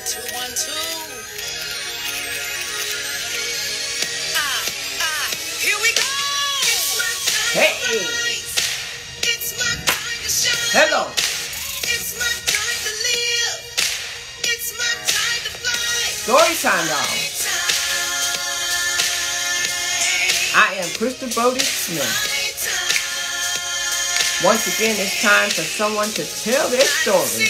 1, 2, 1, 2. Here we go. Hey. It's my time to shine. Hello. It's my time to live. It's my time to fly. Story time, y'all. I am Crystal Bodie-Smith. Once again, it's time for someone to tell their story.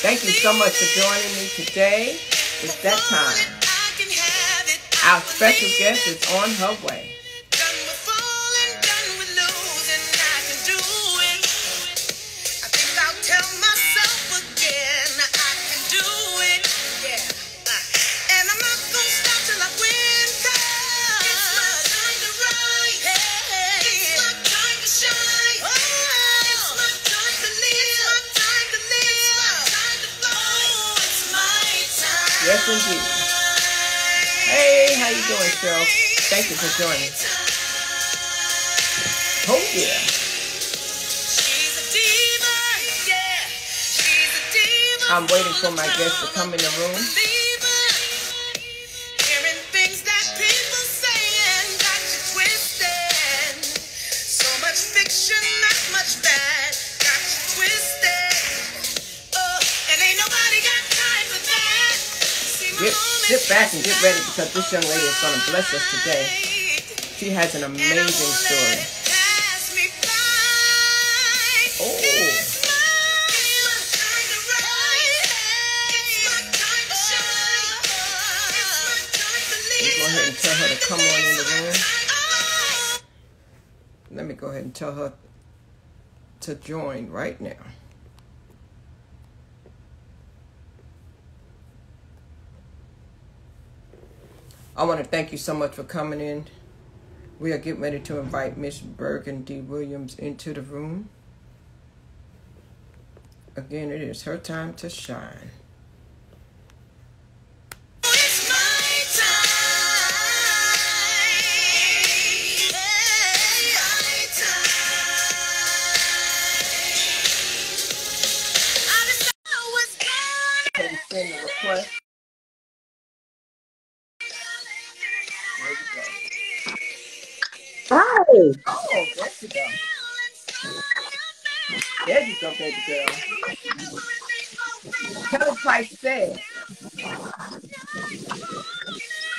Thank you so much for joining me today. It's that time. Our special guest is on her way. Yes, indeed. Hey, how you doing, Cheryl? Thank you for joining. Oh, yeah. I'm waiting for my guests to come in the room. Sit back and get ready because this young lady is going to bless us today. She has an amazing story. Let me go ahead and tell her to come on in the room. Let me go ahead and tell her to join right now. I want to thank you so much for coming in. We are getting ready to invite Miss Burgundy Williams into the room. Again, it is her time to shine. It's my time. Hey, my time. Send a request. Hi. Oh, that's it. There you go, baby girl. Tell us like said.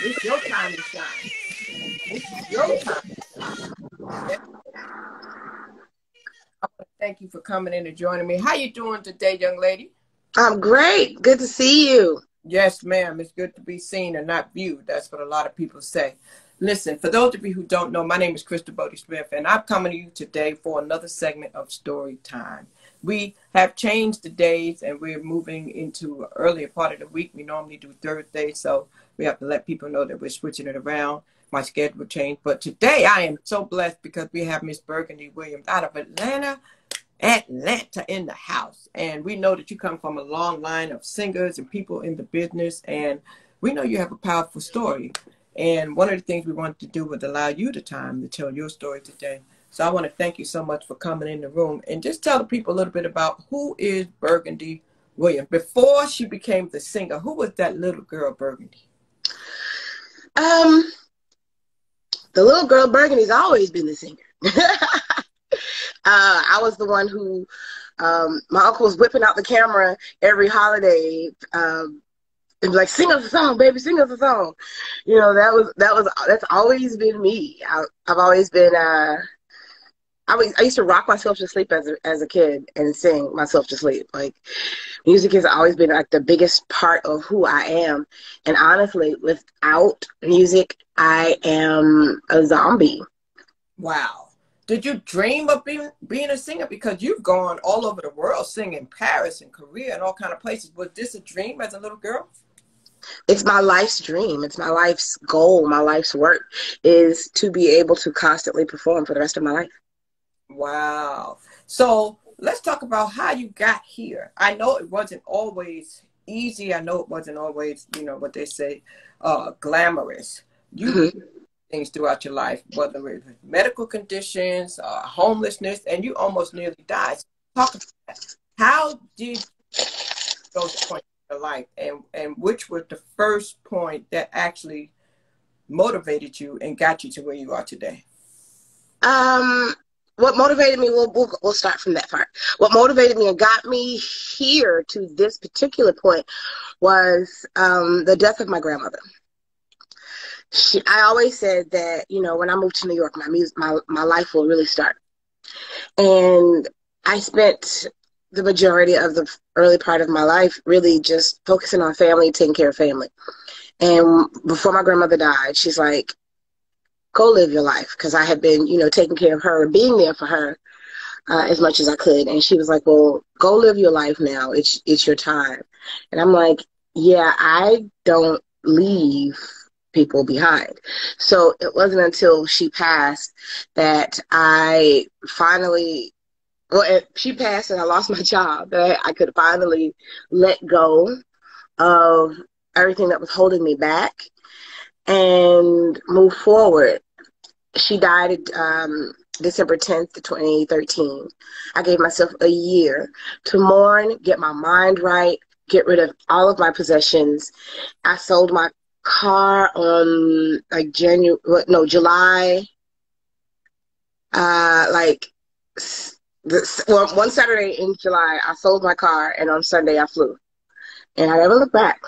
It's your time to shine. It's your time to shine. Thank you for coming in and joining me. How you doing today, young lady? I'm great. Good to see you. Yes, ma'am. It's good to be seen and not viewed. That's what a lot of people say. Listen, for those of you who don't know, my name is Crystal Bodie-Smith, and I'm coming to you today for another segment of Story Time. We have changed the days, and we're moving into an earlier part of the week. We normally do Thursday, so we have to let people know that we're switching it around. My schedule changed, but today I am so blessed because we have Miss Burgundy Williams out of Atlanta in the house, and we know that you come from a long line of singers and people in the business, and we know you have a powerful story. And one of the things we wanted to do was allow you the time to tell your story today. So I want to thank you so much for coming in the room. And just tell the people a little bit about who is Burgundy Williams. Before she became the singer, who was that little girl Burgundy? The little girl Burgundy's always been the singer. I was the one who, my uncle was whipping out the camera every holiday, and be like, sing us a song, baby, sing us a song. You know, that's always been me. I've always been, I used to rock myself to sleep as a kid and sing myself to sleep. Like, music has always been like the biggest part of who I am. And honestly, without music, I am a zombie. Wow. Did you dream of being a singer? Because you've gone all over the world singing, Paris and Korea and all kind of places. Was this a dream as a little girl? It's my life's dream. It's my life's goal. My life's work is to be able to constantly perform for the rest of my life. Wow. So let's talk about how you got here. I know it wasn't always easy. I know it wasn't always, you know, what they say, glamorous. You mm-hmm. things throughout your life, whether it was medical conditions, homelessness, and you almost nearly died. So talk about that. How did those points in your life, and which was the first point that actually motivated you and got you to where you are today? What motivated me, we'll start from that part. What motivated me and got me here to this particular point was the death of my grandmother. I always said that, you know, when I moved to New York, my life will really start. And I spent the majority of the early part of my life really just focusing on family, taking care of family. And before my grandmother died, she's like, go live your life, because I had been, you know, taking care of her, being there for her as much as I could. And she was like, well, go live your life now. It's your time. And I'm like, yeah, I don't leave people behind. So it wasn't until she passed that I finally, well, she passed and I lost my job, that I could finally let go of everything that was holding me back and move forward. She died December 10th, 2013. I gave myself a year to mourn, get my mind right, get rid of all of my possessions. I sold my car on like July. One Saturday in July, I sold my car, and on Sunday I flew, and I never looked back.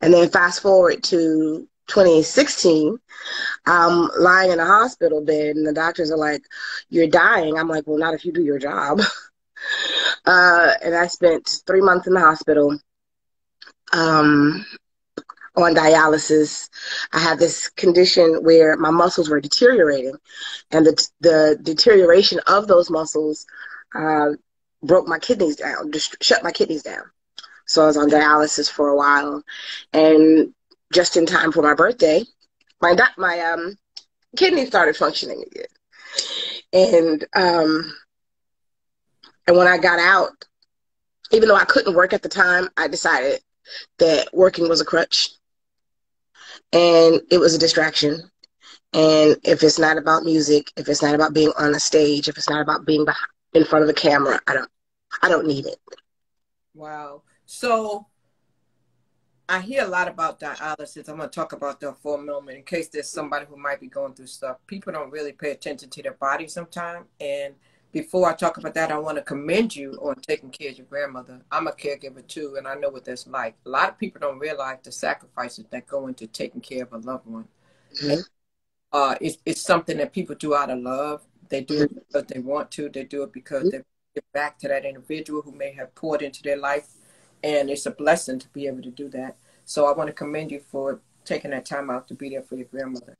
And then fast forward to 2016, I'm lying in a hospital bed, and the doctors are like, you're dying. I'm like, well, not if you do your job. And I spent 3 months in the hospital on dialysis. I had this condition where my muscles were deteriorating, and the deterioration of those muscles broke my kidneys down, shut my kidneys down. So I was on dialysis for a while, and just in time for my birthday, my kidney started functioning again. And when I got out, even though I couldn't work at the time, I decided that working was a crutch, and it was a distraction. And if it's not about music, if it's not about being on a stage, if it's not about being in front of a camera, I don't need it. Wow. So I hear a lot about dialysis. I'm going to talk about that for a moment in case there's somebody who might be going through stuff. People don't really pay attention to their body sometimes. And before I talk about that, I want to commend you on taking care of your grandmother. I'm a caregiver too, and I know what that's like. A lot of people don't realize the sacrifices that go into taking care of a loved one. Mm-hmm. And, it's something that people do out of love. They do it because they want to. They do it because they give back to that individual who may have poured into their life. And it's a blessing to be able to do that. So I want to commend you for taking that time out to be there for your grandmother.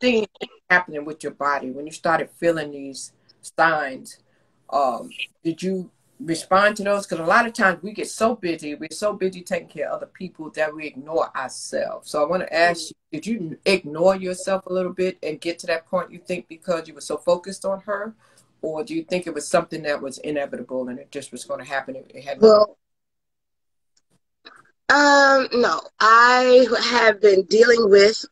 Things happening with your body when you started feeling these signs, did you respond to those? Because a lot of times we get so busy, we're so busy taking care of other people that we ignore ourselves. So I want to ask you, did you ignore yourself a little bit and get to that point, you think, because you were so focused on her? Or do you think it was something that was inevitable and it just was going to happen? It had no, I have been dealing with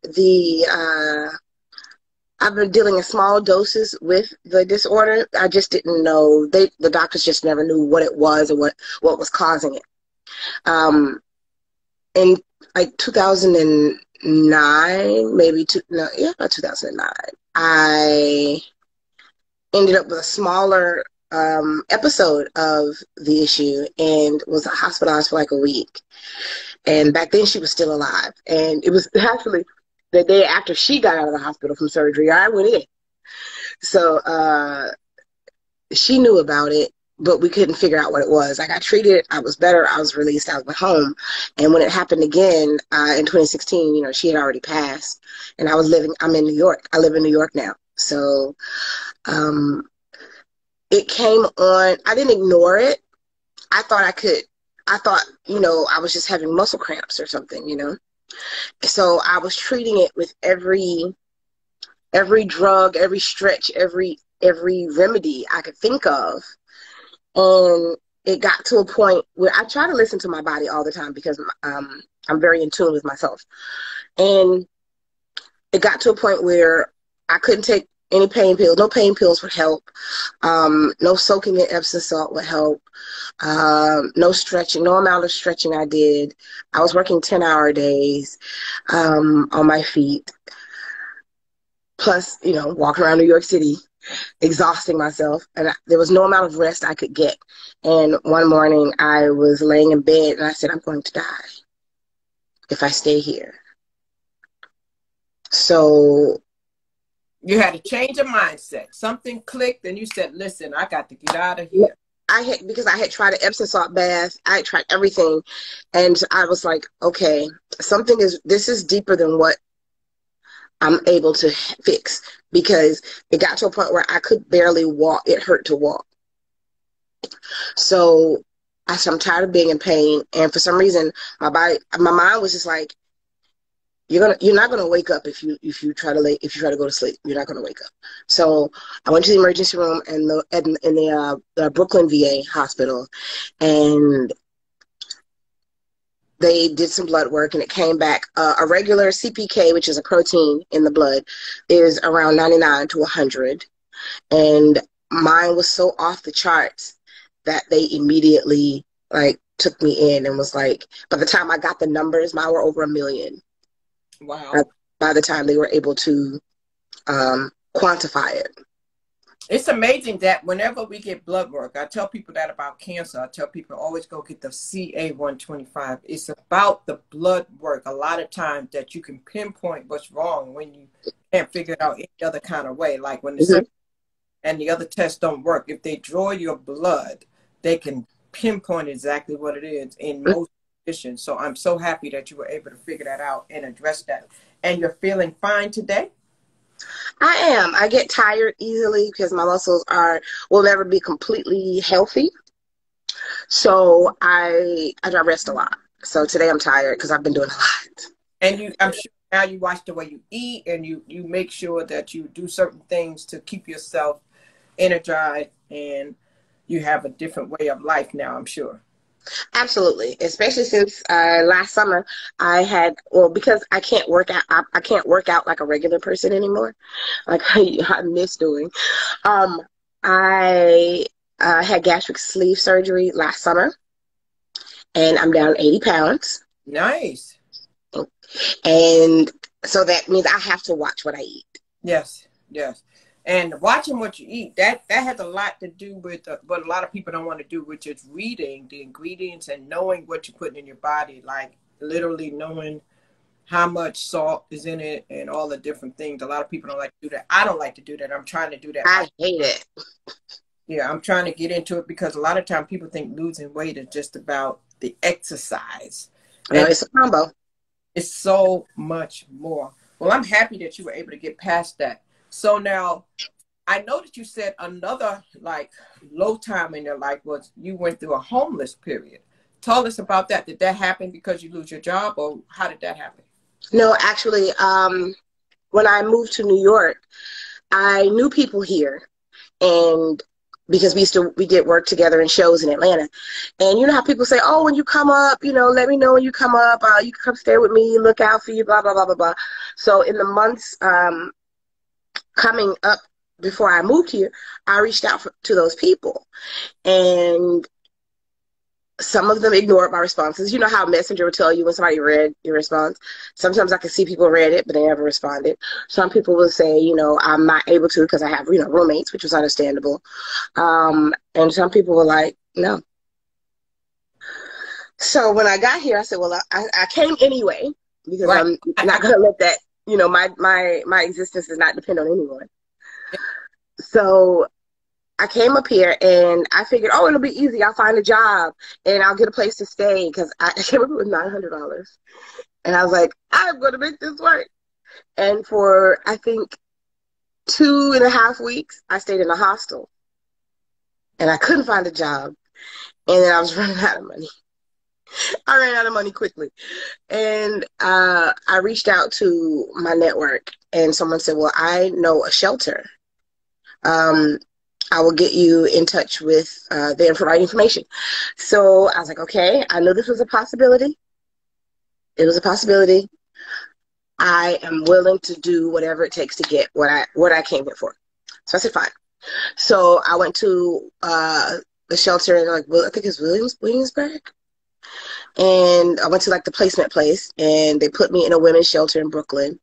I've been dealing in small doses with the disorder. I just didn't know. The doctors just never knew what it was or what was causing it. In like 2009, about 2009, I ended up with a smaller episode of the issue and was hospitalized for like a week. And back then she was still alive. And it was actually the day after she got out of the hospital from surgery, I went in. So she knew about it, but we couldn't figure out what it was. I got treated, I was better, I was released, I went home. And when it happened again in 2016, you know, she had already passed. And I'm in New York. I live in New York now. So it came on. I didn't ignore it. I thought, you know, I was just having muscle cramps or something, you know. So I was treating it with every drug, every stretch, every every remedy I could think of. And it got to a point where I try to listen to my body all the time because I'm very in tune with myself. And it got to a point where I couldn't take any pain pills. No pain pills would help. No soaking in Epsom salt would help. No stretching, no amount of stretching I did. I was working 10-hour days on my feet. Plus, you know, walking around New York City, exhausting myself. And there was no amount of rest I could get. And one morning I was laying in bed and I said, I'm going to die if I stay here. So you had a change of mindset. Something clicked and you said, listen, I got to get out of here. Because I had tried an Epsom salt bath. I had tried everything. And I was like, okay, this is deeper than what I'm able to fix, because it got to a point where I could barely walk. It hurt to walk. So I said, I'm tired of being in pain. And for some reason, my mind was just like, you're not gonna wake up if you try to go to sleep. You're not gonna wake up. So I went to the emergency room in the Brooklyn VA hospital, and they did some blood work, and it came back. A regular CPK, which is a protein in the blood, is around 99 to 100, and mine was so off the charts that they immediately took me in and was like, by the time I got the numbers, mine were over 1 million. Wow. By the time they were able to quantify it. It's amazing that whenever we get blood work, I tell people that about cancer. I tell people always go get the CA125. It's about the blood work a lot of times that you can pinpoint what's wrong when you can't figure it out any other kind of way. Like when the mm-hmm. and the other tests don't work. If they draw your blood, they can pinpoint exactly what it is in most conditions. So I'm so happy that you were able to figure that out and address that. And you're feeling fine today? I am. I get tired easily because my muscles will never be completely healthy. So I rest a lot. So today I'm tired because I've been doing a lot. And I'm sure now you watch the way you eat, and you make sure that you do certain things to keep yourself energized, and you have a different way of life now, I'm sure. Absolutely, especially since last summer because I can't work out like a regular person anymore, like I miss doing. I had gastric sleeve surgery last summer, and I'm down 80 pounds. Nice. And so that means I have to watch what I eat. Yes, yes. And watching what you eat, that has a lot to do with what a lot of people don't want to do, which is reading the ingredients and knowing what you're putting in your body, like literally knowing how much salt is in it and all the different things. A lot of people don't like to do that. I don't like to do that. I'm trying to do that. I hate it. Yeah, I'm trying to get into it because a lot of times people think losing weight is just about the exercise. No, it's a combo. It's so much more. Well, I'm happy that you were able to get past that. So now, I know that you said another low time in your life was you went through a homeless period. Tell us about that. Did that happen because you lose your job, or how did that happen? No, actually, when I moved to New York, I knew people here, and because we did work together in shows in Atlanta. And you know how people say, oh, when you come up, you know, let me know when you come up. You can come stay with me, look out for you, blah, blah, blah, blah, blah. So in the months coming up before I moved here, I reached out to those people. And some of them ignored my responses. You know how Messenger would tell you when somebody read your response? Sometimes I could see people read it, but they never responded. Some people would say, you know, I'm not able to because I have, you know, roommates, which was understandable. And some people were like, no. So when I got here, I said, well, I came anyway because right. I'm not going to let that, you know, my existence does not depend on anyone. So I came up here and I figured, oh, it'll be easy. I'll find a job and I'll get a place to stay, because I came up with $900. And I was like, I'm going to make this work. And for, I think, 2.5 weeks, I stayed in a hostel. And I couldn't find a job. And then I was running out of money. I ran out of money quickly. And I reached out to my network. And someone said, well, I know a shelter I will get you in touch with them for right information. So I was like, okay, I knew this was a possibility. It was a possibility. I am willing to do whatever it takes to get what I came here for. So I said, fine. So I went to the shelter in, like, I think it's Williamsburg. And I went to, like, the placement place, and they put me in a women's shelter in Brooklyn.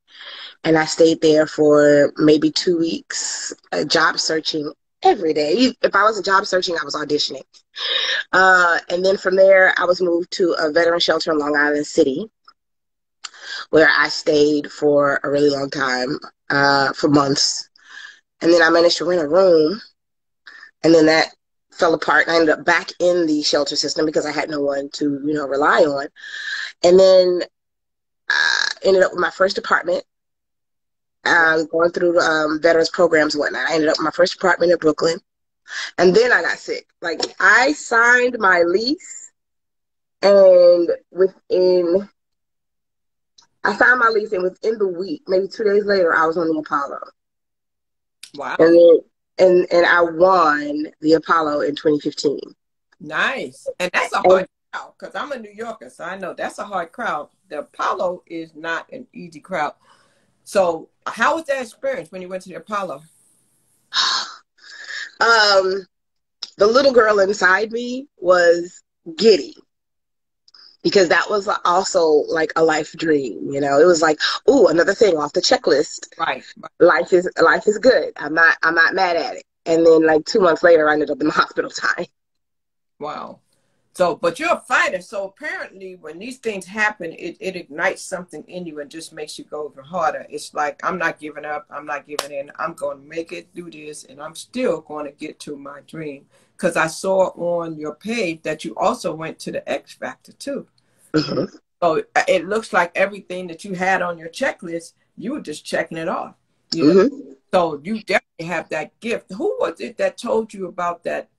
And I stayed there for maybe 2 weeks, job searching every day. If I wasn't job searching, I was auditioning. And then from there, I was moved to a veteran shelter in Long Island City, where I stayed for a really long time, for months. And then I managed to rent a room, and then that fell apart, and I ended up back in the shelter system because I had no one to, you know, rely on. And then I ended up with my first apartment, going through veterans programs and whatnot. I ended up with my first apartment in Brooklyn, and then I got sick. Like, I signed my lease, and within the week, maybe 2 days later, I was on the Apollo. Wow. And I won the Apollo in 2015. Nice. And that's a hard crowd, because I'm a New Yorker, so I know that's a hard crowd. The Apollo is not an easy crowd. So how was that experience when you went to the Apollo? The little girl inside me was giddy, because that was also like a life dream, you know. It was like, ooh, another thing off the checklist. Right. Life is good. I'm not mad at it. And then, like, 2 months later, I ended up in the hospital dying. Wow. So, but you're a fighter. So apparently, when these things happen, it ignites something in you and just makes you go even harder. It's like, I'm not giving up. I'm not giving in. I'm going to make it through this, and I'm still going to get to my dream. Because I saw on your page that you also went to the X Factor, too. Mm-hmm. So it looks like everything that you had on your checklist, you were just checking it off. You know? Mm-hmm. So you definitely have that gift. Who was it that told you about that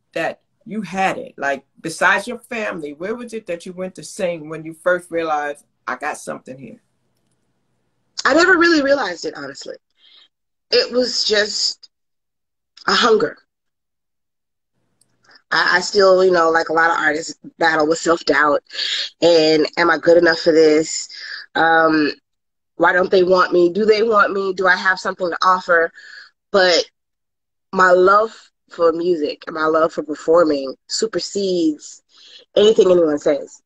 you had it? Like, besides your family, where was it that you went to sing when you first realized, I got something here? I never really realized it, honestly. It was just a hunger. I still, you know, like a lot of artists, battle with self-doubt and am I good enough for this? Why don't they want me? Do they want me? Do I have something to offer? But my love for music and my love for performing supersedes anything anyone says,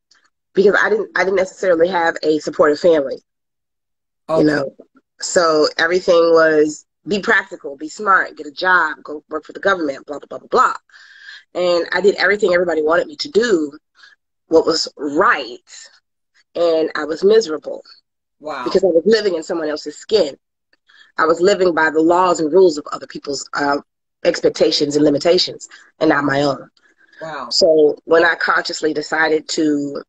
because I didn't necessarily have a supportive family, okay. You know? So everything was be practical, be smart, get a job, go work for the government, blah, blah, blah, blah, blah. And I did everything everybody wanted me to do, what was right, and I was miserable. Wow. Because I was living in someone else's skin. I was living by the laws and rules of other people's expectations and limitations, and not my own. Wow. So when I consciously decided to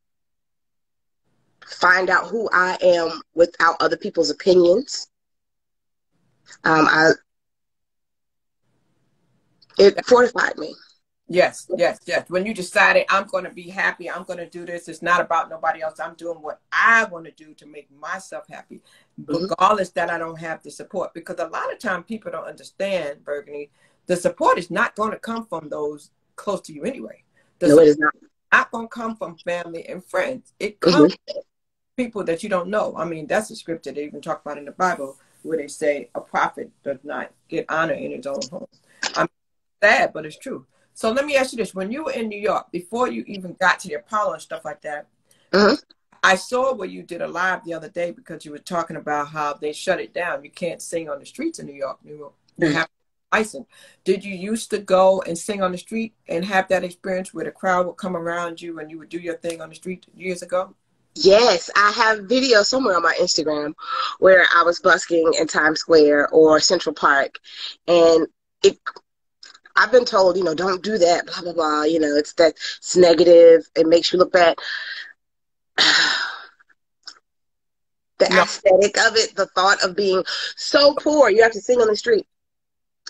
find out who I am without other people's opinions, it fortified me. Yes, yes, yes. When you decided, I'm going to be happy, I'm going to do this, it's not about nobody else, I'm doing what I want to do to make myself happy, mm-hmm. regardless that I don't have the support. Because a lot of times people don't understand, Burgundy, the support is not going to come from those close to you anyway. No, it is not. It's not going to come from family and friends. It comes mm-hmm. from people that you don't know. I mean, that's a scripture they even talk about in the Bible, where they say a prophet does not get honor in his own home. I'm sad, but it's true. So let me ask you this. When you were in New York, before you even got to the Apollo and stuff like that, mm-hmm. I saw where you did a live the other day, because you were talking about how they shut it down. You can't sing on the streets in New York. You have a license. Did you used to go and sing on the street and have that experience where the crowd would come around you and you would do your thing on the street years ago? Yes, I have video somewhere on my Instagram where I was busking in Times Square or Central Park, and I've been told, you know, don't do that, blah, blah, blah. You know, it's negative. It makes you look bad. The aesthetic of it, the thought of being so poor, you have to sing on the street.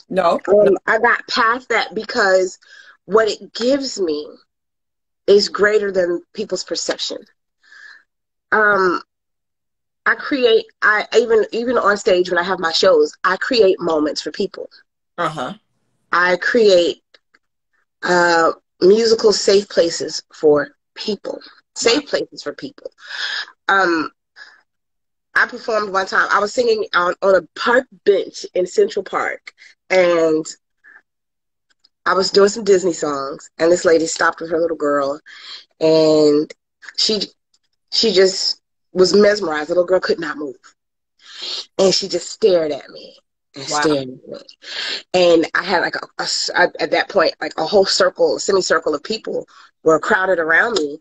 No. I got past that, because what it gives me is greater than people's perception. I even on stage when I have my shows, I create moments for people. Uh-huh. I create musical safe places for people. Safe places for people. I performed one time. I was singing on a park bench in Central Park, and I was doing some Disney songs, and this lady stopped with her little girl, and she just was mesmerized. The little girl could not move, and she just stared at me and stared at me. And I had like at that point, like a whole circle, semicircle of people were crowded around me,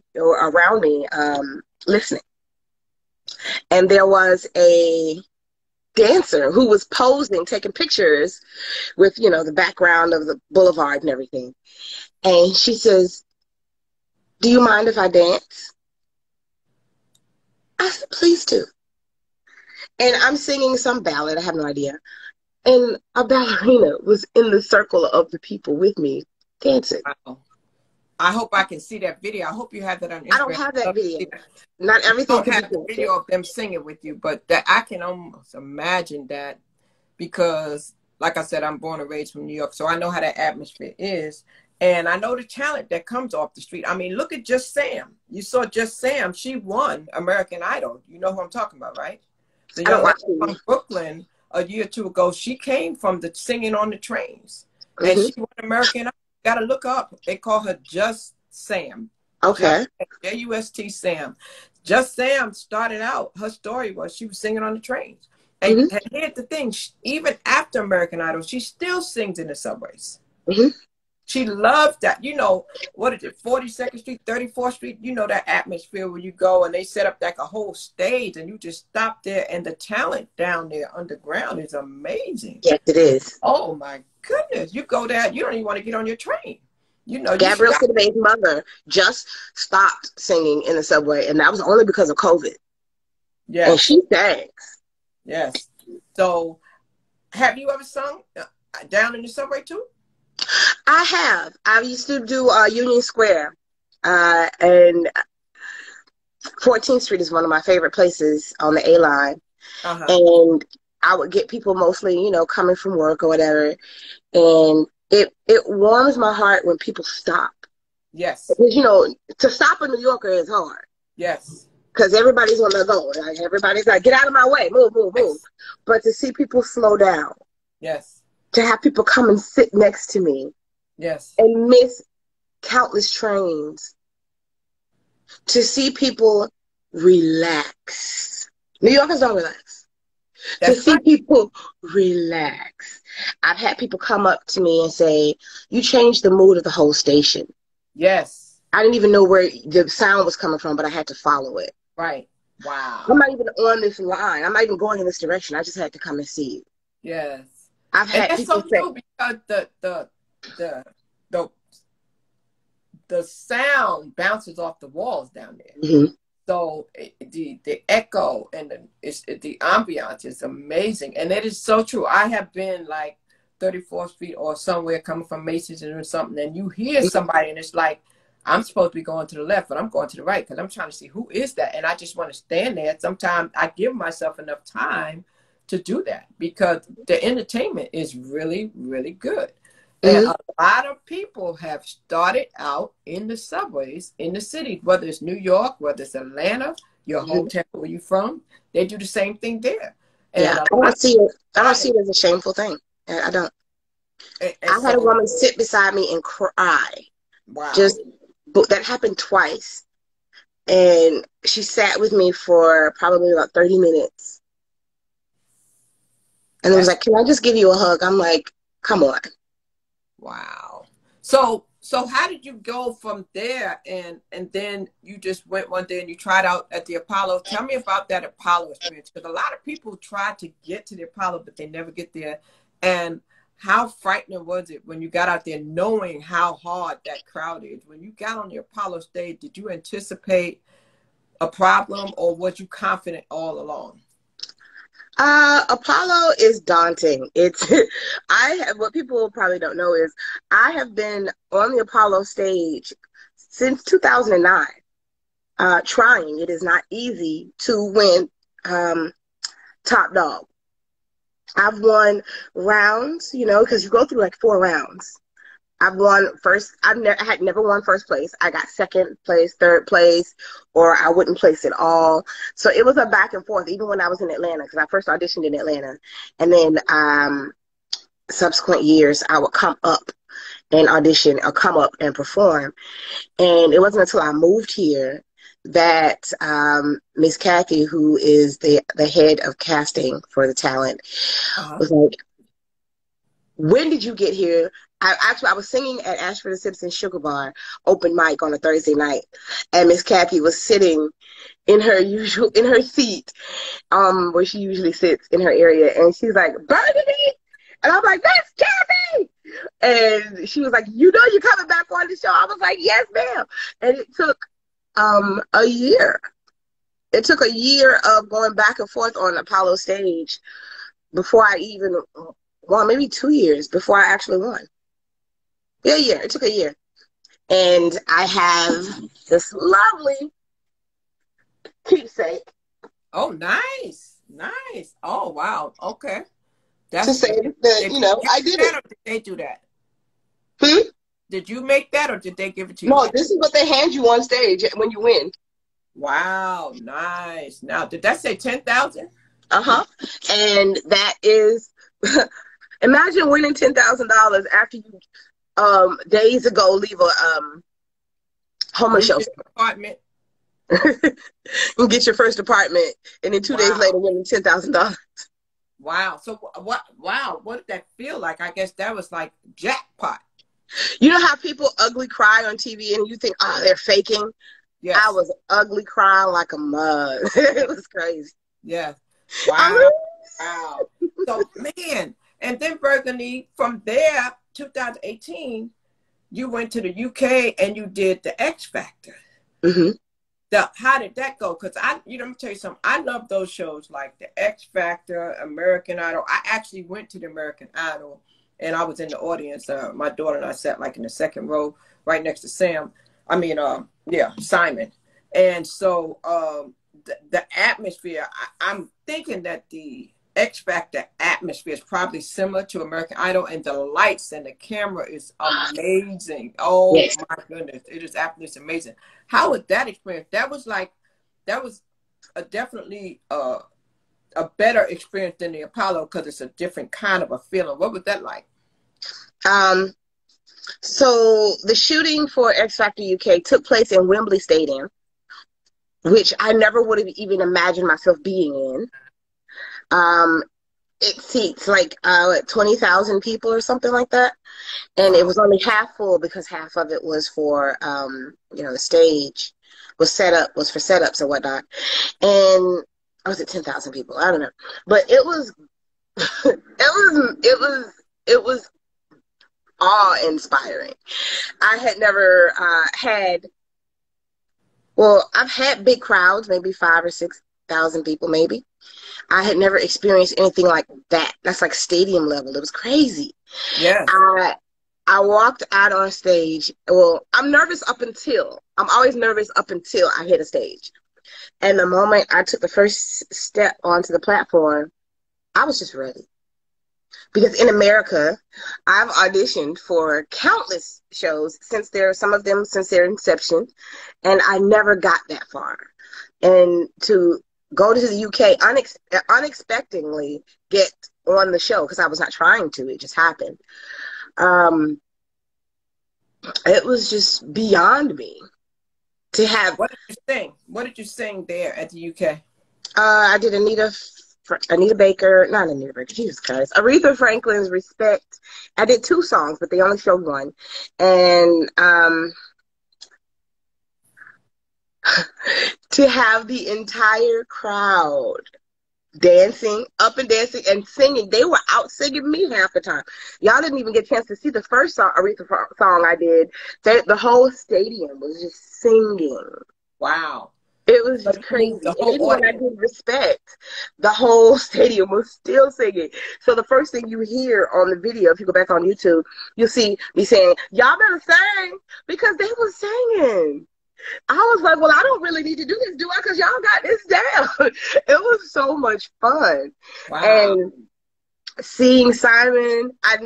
listening. And there was a dancer who was posing, taking pictures with, you know, the background of the boulevard and everything. And she says, "Do you mind if I dance?" I said, "Please do." And I'm singing some ballad, I have no idea. And a ballerina was in the circle of the people with me dancing. Wow. I hope I can see that video. I hope you have that on Instagram. I don't have that video. Not everything. I don't have the video of them singing with you, but that I can almost imagine that, because like I said, I'm born and raised from New York, so I know how that atmosphere is. And I know the talent that comes off the street. I mean, look at Just Sam. You saw Just Sam. She won American Idol. You know who I'm talking about, right? So you know, from Brooklyn a year or two ago, she came from the singing on the trains. Mm-hmm. And she won American Idol. Got to look up. They call her Just Sam. Okay. J-U-S-T Sam. Just Sam started out. Her story was she was singing on the trains. And, mm-hmm. and here's the thing. She, even after American Idol, she still sings in the subways. Mm-hmm. She loved that. You know, what is it, 42nd Street, 34th Street? You know that atmosphere where you go and they set up like a whole stage and you just stop there. And the talent down there underground is amazing. Yes, it is. Oh, my God. Goodness, you go there, you don't even want to get on your train. You know, Gabrielle Sidibe's mother just stopped singing in the subway, and that was only because of COVID. Yeah, and she sang. Yes. So, have you ever sung down in the subway too? I have. I used to do Union Square, and 14th Street is one of my favorite places on the A line, and I would get people mostly, you know, coming from work or whatever. And it warms my heart when people stop. Yes. Because, you know, to stop a New Yorker is hard. Yes. Because everybody's on the go. Like, everybody's like, get out of my way. Move, move, move. But to see people slow down. Yes. To have people come and sit next to me. Yes. And miss countless trains. To see people relax. New Yorkers don't relax. That's to see people relax. I've had people come up to me and say, "You changed the mood of the whole station." Yes. I didn't even know where the sound was coming from, but I had to follow it. Right. Wow. I'm not even on this line. I'm not even going in this direction. I just had to come and see it. Yes. I've had people say, and that's so true, because the sound bounces off the walls down there. Mm-hmm. So the echo and the ambiance is amazing. And it is so true. I have been like 34th Street or somewhere coming from Macy's or something, and you hear somebody and it's like, I'm supposed to be going to the left, but I'm going to the right because I'm trying to see who is that. And I just want to stand there. Sometimes I give myself enough time to do that because the entertainment is really, really good. And a lot of people have started out in the subways in the city, whether it's New York, whether it's Atlanta, your hometown where you're from, they do the same thing there. And yeah, I don't see it as a shameful thing. I don't. I had a woman sit beside me and cry. Wow. That happened twice. And she sat with me for probably about 30 minutes. And it was like, "Can I just give you a hug?" I'm like, "Come on." Wow. So how did you go from there and then you just went one day and you tried out at the Apollo? Tell me about that Apollo experience, because a lot of people try to get to the Apollo, but they never get there. And how frightening was it when you got out there knowing how hard that crowd is? When you got on the Apollo stage, did you anticipate a problem or was you confident all along? Apollo is daunting. What people probably don't know is I have been on the Apollo stage since 2009, trying. It is not easy to win top dog. I've won rounds, you know, because you go through like 4 rounds. I've won first. I had never won first place. I got second place, third place, or I wouldn't place at all. So it was a back and forth, even when I was in Atlanta, because I first auditioned in Atlanta. And then subsequent years, I would come up and audition or come up and perform. And it wasn't until I moved here that Miss Kathy, who is the head of casting for the talent, was like, when did you get here? I was singing at Ashford and Simpson Sugar Bar open mic on a Thursday night, and Miss Kathy was sitting in her usual seat, where she usually sits in her area, and she's like, "Burgundy," and I'm like, "That's Kathy," and she was like, "You know, you're coming back on the show." I was like, "Yes, ma'am," and it took a year. It took a year of going back and forth on Apollo stage before I even won. Maybe 2 years before I actually won. Yeah, it took a year. And I have this lovely keepsake. Oh, nice. Nice. Oh, wow. Okay. That's to say that, you know, I did it. Or did they do that? Hmm? Did you make that, or did they give it to you? No, this is what they hand you on stage when you win. Wow. Nice. Now, did that say 10,000? Uh-huh. And that is, imagine winning $10,000 after you, days ago, leave a homeless shelter apartment and get your first apartment, and then 2 days later winning $10,000. Wow! So what? Wow! What did that feel like? I guess that was like jackpot. You know how people ugly cry on TV, and you think, oh, they're faking. Yes. I was ugly crying like a mug. It was crazy. Yeah. Wow. Wow. So man, and then Burgundy, from there, 2018, you went to the UK and you did the X Factor. Mm-hmm. How did that go? Because let me tell you something. I love those shows like the X Factor, American Idol. I actually went to the American Idol and I was in the audience. My daughter and I sat like in the second row right next to Simon. And so the atmosphere, I'm thinking that the X Factor atmosphere is probably similar to American Idol, and the lights and the camera is amazing. Oh yes. My goodness, it is absolutely amazing. How was that experience? That was definitely a better experience than the Apollo, because it's a different kind of a feeling. What was that like? So the shooting for X Factor UK took place in Wembley Stadium, which I never would have even imagined myself being in. It seats like 20,000 people or something like that, and it was only half full because half of it was for the stage was for setups and whatnot, and I was at 10,000 people. I don't know, but it was it was awe-inspiring. I had never had. Well, I've had big crowds, maybe 5,000 or 6,000 people, maybe. I had never experienced anything like that. That's like stadium level. It was crazy. Yeah. I walked out on stage. Well, I'm always nervous up until I hit a stage. And the moment I took the first step onto the platform, I was just ready. Because in America, I've auditioned for countless shows since their inception, and I never got that far. And to go to the UK unexpectedly, get on the show, because I was not trying to, it just happened. It was just beyond me to have. What did you sing? What did you sing there at the UK? I did Aretha Franklin's Respect. I did 2 songs, but they only showed 1. And to have the entire crowd dancing, up and dancing and singing. They were out singing me half the time. Y'all didn't even get a chance to see the first song, Aretha song I did. The whole stadium was just singing. Wow. It was just crazy. Even when I did Respect, the whole stadium was still singing. So the first thing you hear on the video, if you go back on YouTube, you'll see me saying, y'all better sing, because they were singing. I was like, well, I don't really need to do this, do I? Because y'all got this down. It was so much fun. Wow. And seeing Simon, I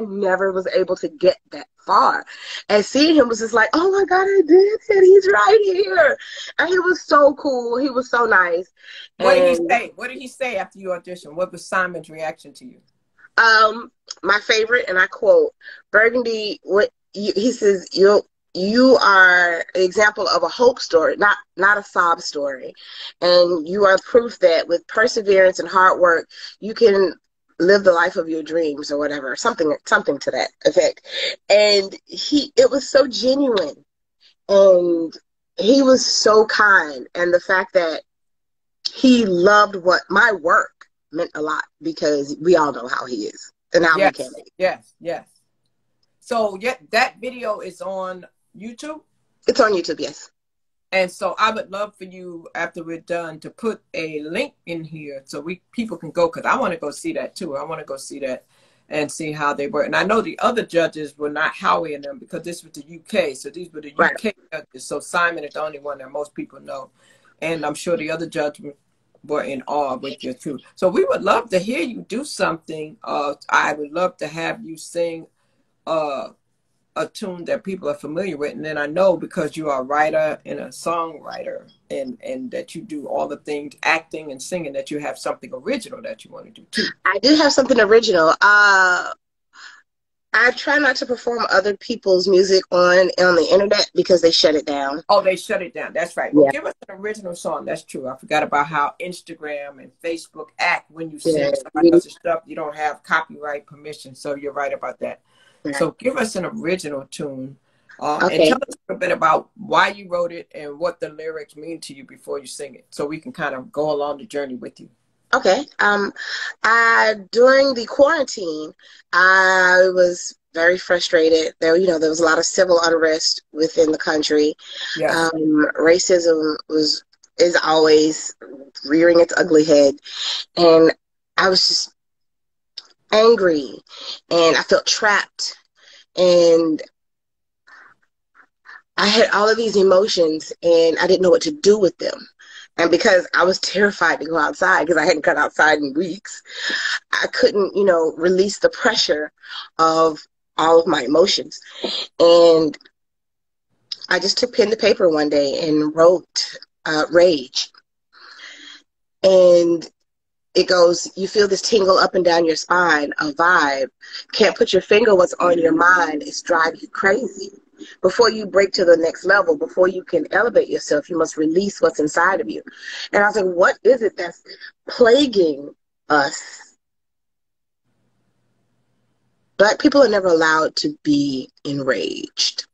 never was able to get that far. And seeing him was just like, oh my God, I did it. He's right here. And he was so cool. He was so nice. What did he say? What did he say after you auditioned? What was Simon's reaction to you? My favorite, and I quote, Burgundy, he says, you are an example of a hope story, not a sob story. And you are proof that with perseverance and hard work, you can live the life of your dreams, or whatever, something to that effect. And it was so genuine, and he was so kind. And the fact that he loved what my work meant a lot, because we all know how he is and how we can be. Yes, yes. So that video is on YouTube? It's on YouTube, yes. And so I would love for you, after we're done, to put a link in here so people can go, because I want to go see that too. I want to go see that and see how they were. And I know the other judges were not Howie and them, because this was the UK. So these were the UK judges. So Simon is the only one that most people know. And I'm sure the other judges were in awe with you too. So we would love to hear you do something. I would love to have you sing a tune that people are familiar with. And then I know, because you are a writer and a songwriter, and that you do all the things, acting and singing, that you have something original that you want to do too. I do have something original. I try not to perform other people's music on the internet, because they shut it down. Oh, they shut it down. That's right. Well, yeah. Give us an original song. That's true. I forgot about how Instagram and Facebook act when you sing somebody else's stuff. You don't have copyright permission, so you're right about that. So give us an original tune, and tell us a little bit about why you wrote it and what the lyrics mean to you before you sing it, so we can kind of go along the journey with you. Okay. During the quarantine, I was very frustrated. There was a lot of civil unrest within the country. Yes. Racism is always rearing its ugly head, and I was just angry, and I felt trapped, and I had all of these emotions, and I didn't know what to do with them. And because I was terrified to go outside, because I hadn't gone outside in weeks, I couldn't, release the pressure of all of my emotions. And I just took pen to paper one day and wrote Rage. And it goes, you feel this tingle up and down your spine, a vibe. Can't put your finger what's on your mind. It's driving you crazy. Before you break to the next level, before you can elevate yourself, you must release what's inside of you. And I was like, what is it that's plaguing us? Black people are never allowed to be enraged.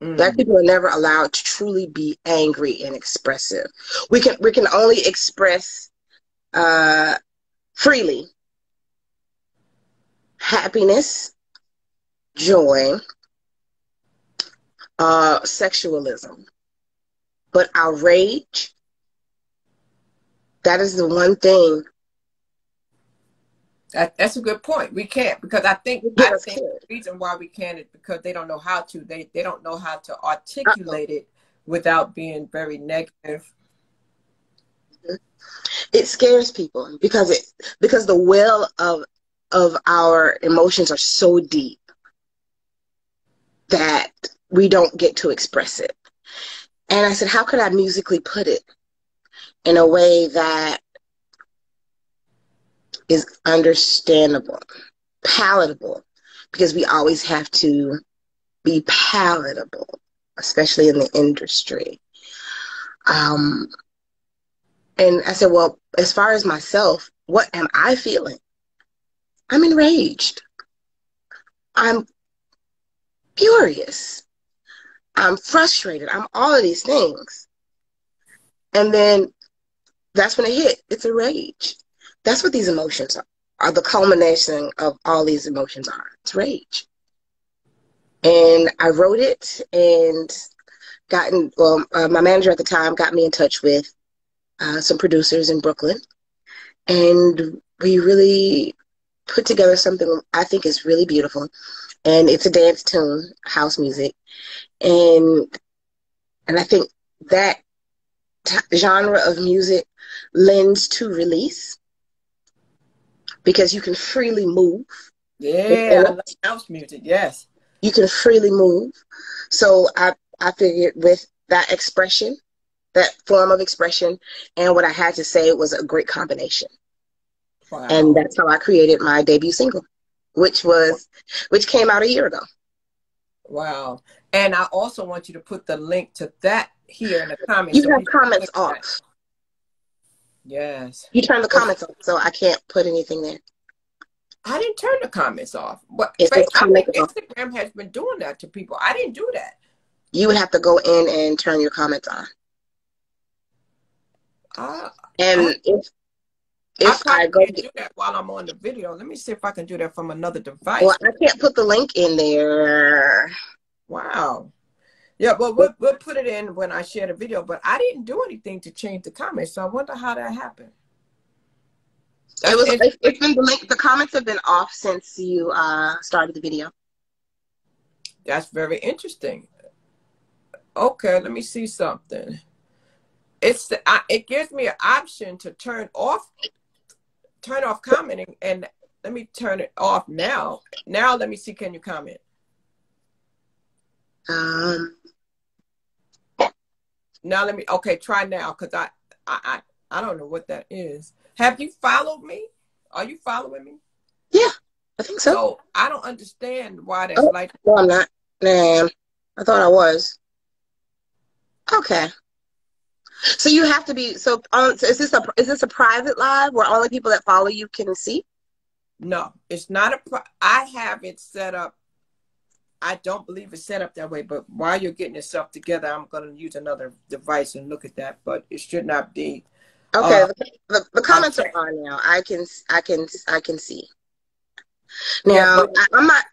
Black people are never allowed to truly be angry and expressive. We can only express freely happiness, joy, sexualism, but our rage, that is the one thing. That's a good point. We can't, because I think the reason why we can't is because they don't know how to. They don't know how to articulate it without being very negative. It scares people, because the well of our emotions are so deep that we don't get to express it. And I said, how could I musically put it in a way that is understandable, palatable, because we always have to be palatable, especially in the industry. And I said, well, as far as myself, what am I feeling? I'm enraged. I'm furious. I'm frustrated. I'm all of these things. And then that's when it hit. It's a rage. That's what these emotions are the culmination of all these emotions are. It's rage. And I wrote it, and my manager at the time got me in touch with some producers in Brooklyn, and we really put together something I think is really beautiful. And it's a dance tune, house music, and I think that genre of music lends to release, because you can freely move. Yeah, I love house music, yes. You can freely move. So I figured with that expression, that form of expression, and what I had to say was a great combination. Wow. And that's how I created my debut single, which came out a year ago. Wow. And I also want you to put the link to that here in the comments. You so have comments off. Yes. You turn the comments off, so I can't put anything there. I didn't turn the comments off. But Instagram has been doing that to people. I didn't do that. You would have to go in and turn your comments on. If I go do that while I'm on the video, let me see if I can do that from another device. Well, I can't put the link in there. Wow. Yeah, but we'll put it in when I share the video. But I didn't do anything to change the comments, so I wonder how that happened. It's been the comments have been off since you started the video. That's very interesting. Okay, let me see something. It gives me an option to turn off commenting, and let me turn it off now. Now let me see. Can you comment? Now let me. Okay, try now, because I don't know what that is. Have you followed me? Are you following me? Yeah, I think so. So I don't understand why that's like. No, I'm not. Man, I thought I was. Okay. So you have to be. So, is this a private live where only people that follow you can see? No, it's not a. I have it set up. I don't believe it's set up that way. But while you're getting yourself together, I'm going to use another device and look at that. But it should not be. Okay, the comments are on now. I can see. Now I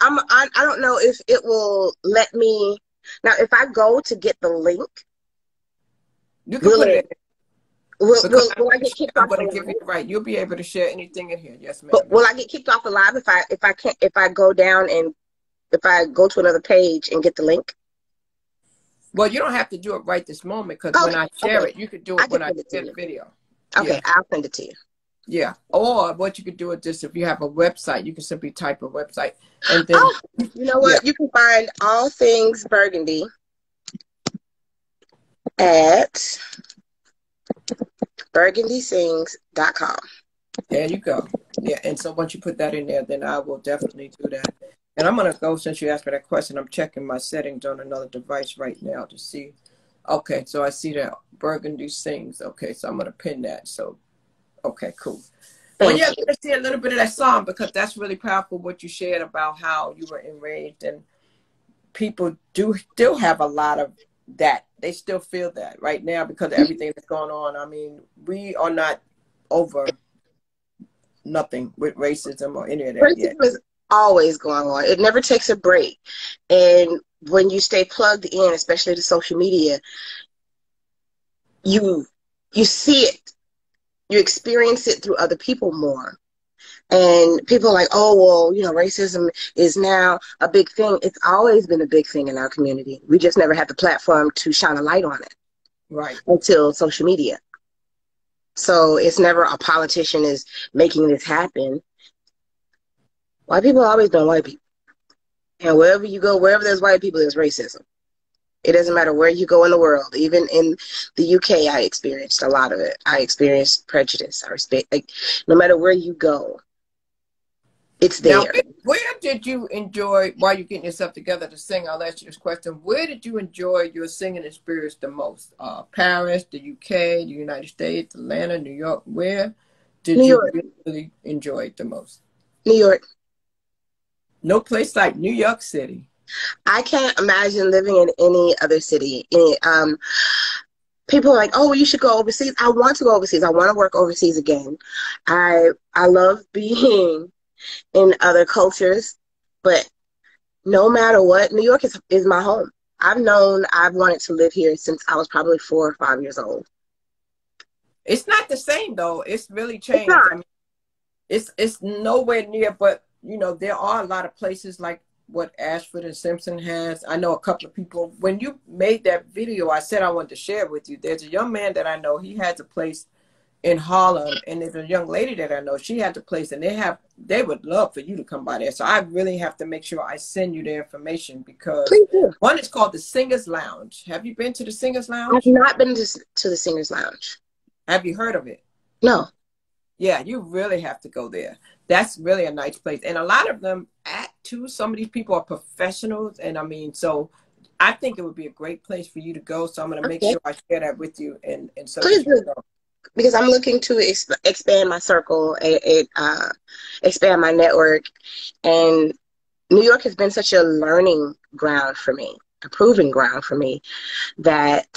don't know if it will let me. Now if I go to get the link, you can put it. Will I get kicked off the live? Right, you'll be able to share anything in here. Yes, ma'am. But will I get kicked off the live if I go down and if I go to another page and get the link? Well, you don't have to do it right this moment, because when I share it, you could do it when I share the video. Okay, yeah. I'll send it to you. Yeah, or what you could do is just if you have a website, you can simply type a website. And then, you know what? Yeah. You can find all things Burgundy at BurgundySings.com. There you go. Yeah, and so once you put that in there, then I will definitely do that. And I'm going to go, since you asked me that question, I'm checking my settings on another device right now to see. Okay, so I see that Burgundy Sings. Okay, so I'm going to pin that. So, okay, cool. Well, yeah, let's see a little bit of that song, because that's really powerful what you shared about how you were enraged. And people do still have a lot of that. They still feel that right now because of everything that's going on. I mean, we are not over nothing with racism or any of that yet. Always going on. It never takes a break. And when you stay plugged in, especially to social media, you see it, you experience it through other people more. And people are like, oh, well, you know, racism is now a big thing. It's always been a big thing in our community. We just never had the platform to shine a light on it. Right. Until social media. So it's never a politician is making this happen. White people always been white people. And wherever you go, wherever there's white people, there's racism. It doesn't matter where you go in the world. Even in the UK, I experienced a lot of it. I experienced prejudice. No matter where you go, it's there. Now, where did you enjoy, while you're getting yourself together to sing, I'll ask you this question. Where did you enjoy your singing experience the most? Paris, the UK, the United States, Atlanta, New York. Where did you really enjoy it the most? New York. No place like New York City. I can't imagine living in any other city. People are like, oh, well, you should go overseas. I want to go overseas. I want to work overseas again. I love being in other cultures, but no matter what, New York is my home. I've wanted to live here since I was probably 4 or 5 years old. It's not the same, though. It's really changed. It's, I mean, it's nowhere near, but you know, there are a lot of places like what Ashford and Simpson has. I know a couple of people. When you made that video, I said I wanted to share it with you. There's a young man that I know. He has a place in Harlem, and there's a young lady that I know, she had the place, and they would love for you to come by there. So I really have to make sure I send you the information, because one is called the Singers Lounge. Have you been to the Singers Lounge? I've not been to the Singers Lounge. Have you heard of it? No. Yeah, you really have to go there. That's really a nice place. And a lot of them act too. Some of these people are professionals. And I mean, so I think it would be a great place for you to go. So I'm going to make sure I share that with you. And so because I'm looking to expand my circle, expand my network. And New York has been such a learning ground for me, a proving ground for me, that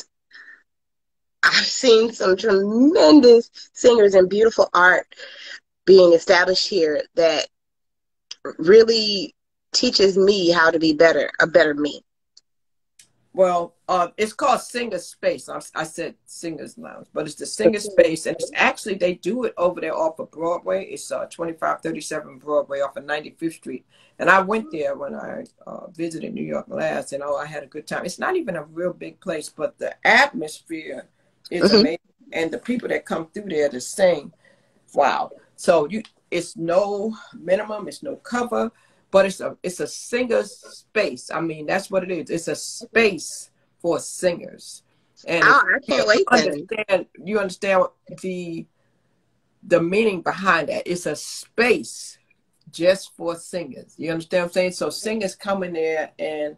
I've seen some tremendous singers and beautiful art being established here that really teaches me how to be better, a better me. Well, it's called Singer Space. I said Singers Lounge, but it's the Singer Space. And it's actually, they do it over there off of Broadway. It's 2537 Broadway off of 95th Street. And I went there when I visited New York last, and I had a good time. It's not even a real big place, but the atmosphere is amazing. And the people that come through there to sing, wow. So it's no minimum, it's no cover. But it's a singer's space. I mean, that's what it is. It's a space for singers. And I can't wait. You understand the meaning behind that. It's a space just for singers. You understand what I'm saying? So singers come in there, and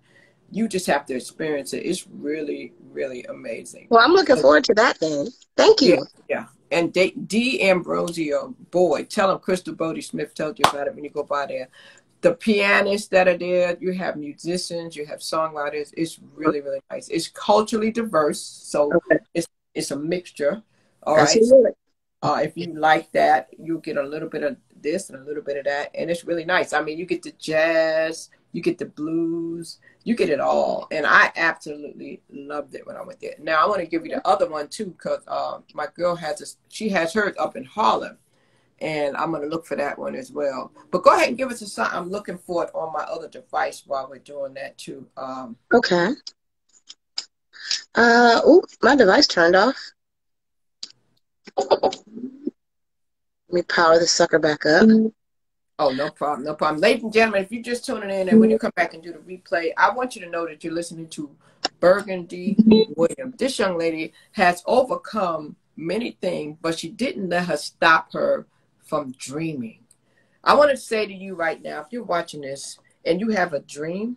you just have to experience it. It's really, really amazing. Well, I'm looking forward to that then. Thank you. Yeah. And D. Ambrosio, boy, tell him Crystal Bodie-Smith told you about it when you go by there. The pianists that are there, you have musicians, you have songwriters. It's really, really nice. It's culturally diverse, so it's a mixture. All right. If you like that, you get a little bit of this and a little bit of that, and it's really nice. I mean, you get the jazz, you get the blues, you get it all, and I absolutely loved it when I went there. Now I want to give you the other one too, because my girl has hers up in Harlem. And I'm going to look for that one as well. But go ahead and give us a sign. I'm looking for it on my other device while we're doing that, too. Okay. Oh, my device turned off. Let me power the sucker back up. Oh, no problem. No problem. Ladies and gentlemen, if you're just tuning in and when you come back and do the replay, I want you to know that you're listening to Burgundy Williams. This young lady has overcome many things, but she didn't let her stop her from dreaming. I want to say to you right now, if you're watching this and you have a dream,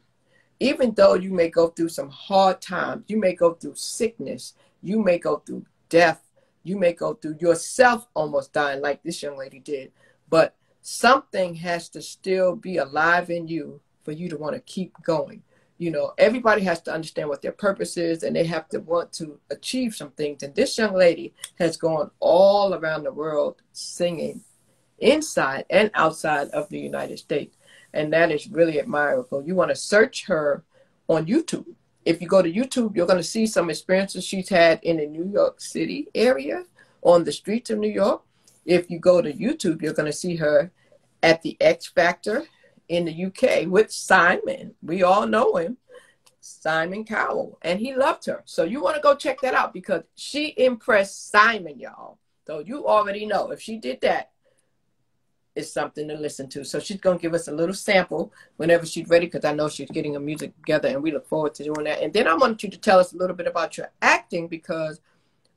even though you may go through some hard times, you may go through sickness, you may go through death, you may go through yourself almost dying like this young lady did, but something has to still be alive in you for you to want to keep going. You know, everybody has to understand what their purpose is, and they have to want to achieve some things. And this young lady has gone all around the world singing inside and outside of the United States. And that is really admirable. You want to search her on YouTube. If you go to YouTube, you're going to see some experiences she's had in the New York City area, on the streets of New York. If you go to YouTube, you're going to see her at the X Factor in the UK with Simon. We all know him, Simon Cowell, and he loved her. So you want to go check that out, because she impressed Simon, y'all. So you already know if she did that, it's something to listen to. So she's going to give us a little sample whenever she's ready, because I know she's getting her music together, and we look forward to doing that. And then I want you to tell us a little bit about your acting, because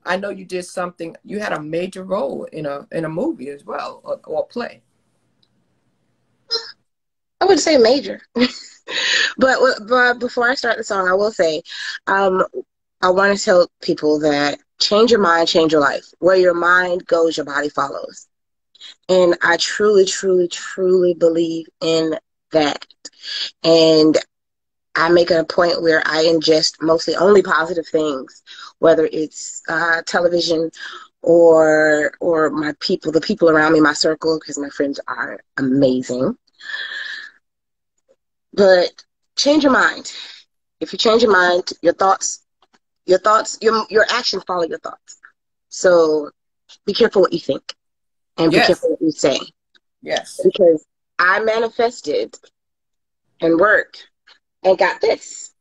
I know you did something. You had a major role in a movie as well, or play. I would say major, but before I start the song, I will say, I want to tell people that change your mind, change your life. Where your mind goes, your body follows. And I truly, truly, truly believe in that. And I make it a point where I ingest mostly only positive things, whether it's television or the people around me, my circle, because my friends are amazing. But change your mind. If you change your mind, your actions follow your thoughts. So be careful what you think, and be careful what you say. Yes. Because I manifested and worked and got this.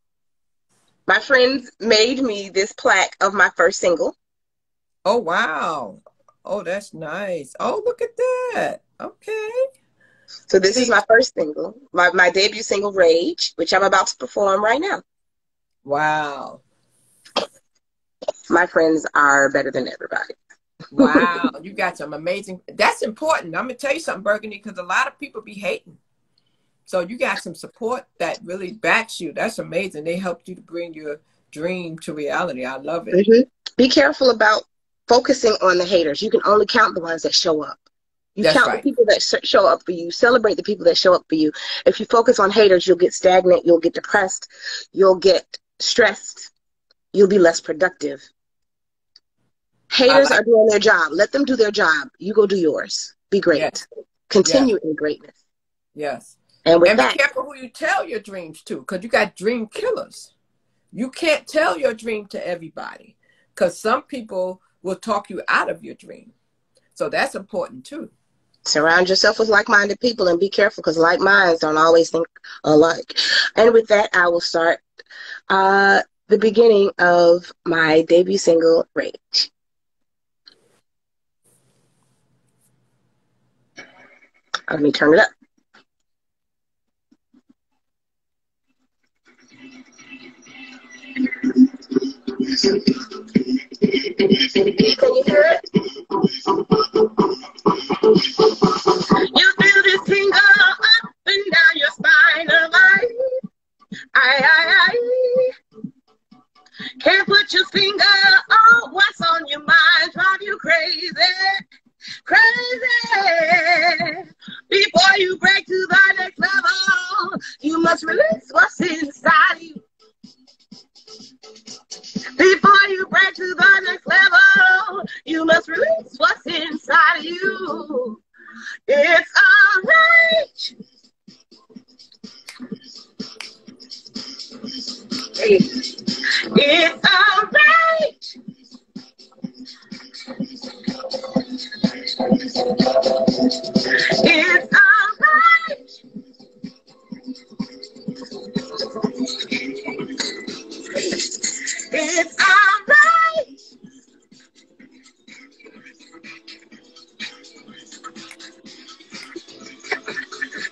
My friends made me this plaque of my first single. Oh, wow. Oh, that's nice. Oh, look at that. Okay. So this is my first single, my debut single, Rage, which I'm about to perform right now. Wow. My friends are better than everybody. Wow. You got some amazing. That's important. I'm going to tell you something, Burgundy, because a lot of people be hating. So you got some support that really backs you. That's amazing. They helped you to bring your dream to reality. I love it. Mm-hmm. Be careful about focusing on the haters. You can only count the ones that show up. You That's count right. the people that show up for you. Celebrate the people that show up for you. If you focus on haters, you'll get stagnant. You'll get depressed. You'll get stressed. You'll be less productive. Haters are doing their job. Let them do their job. You go do yours. Be great. Yes. Continue in greatness. Yes. And be careful who you tell your dreams to, because you got dream killers. You can't tell your dream to everybody, because some people will talk you out of your dream. So that's important, too. Surround yourself with like-minded people and be careful, because like minds don't always think alike. And with that, I will start the beginning of my debut single, Rage. Let me turn it up. Can you hear it? You feel this tingle up and down your spine of I. Can't put your finger on what's on your mind. Drive you crazy, crazy. Before you break to the next level, you must release what's inside you. Before you break to the next level, you must release what's inside of you. It's a rage. It's a rage. It's a rage. It's alright.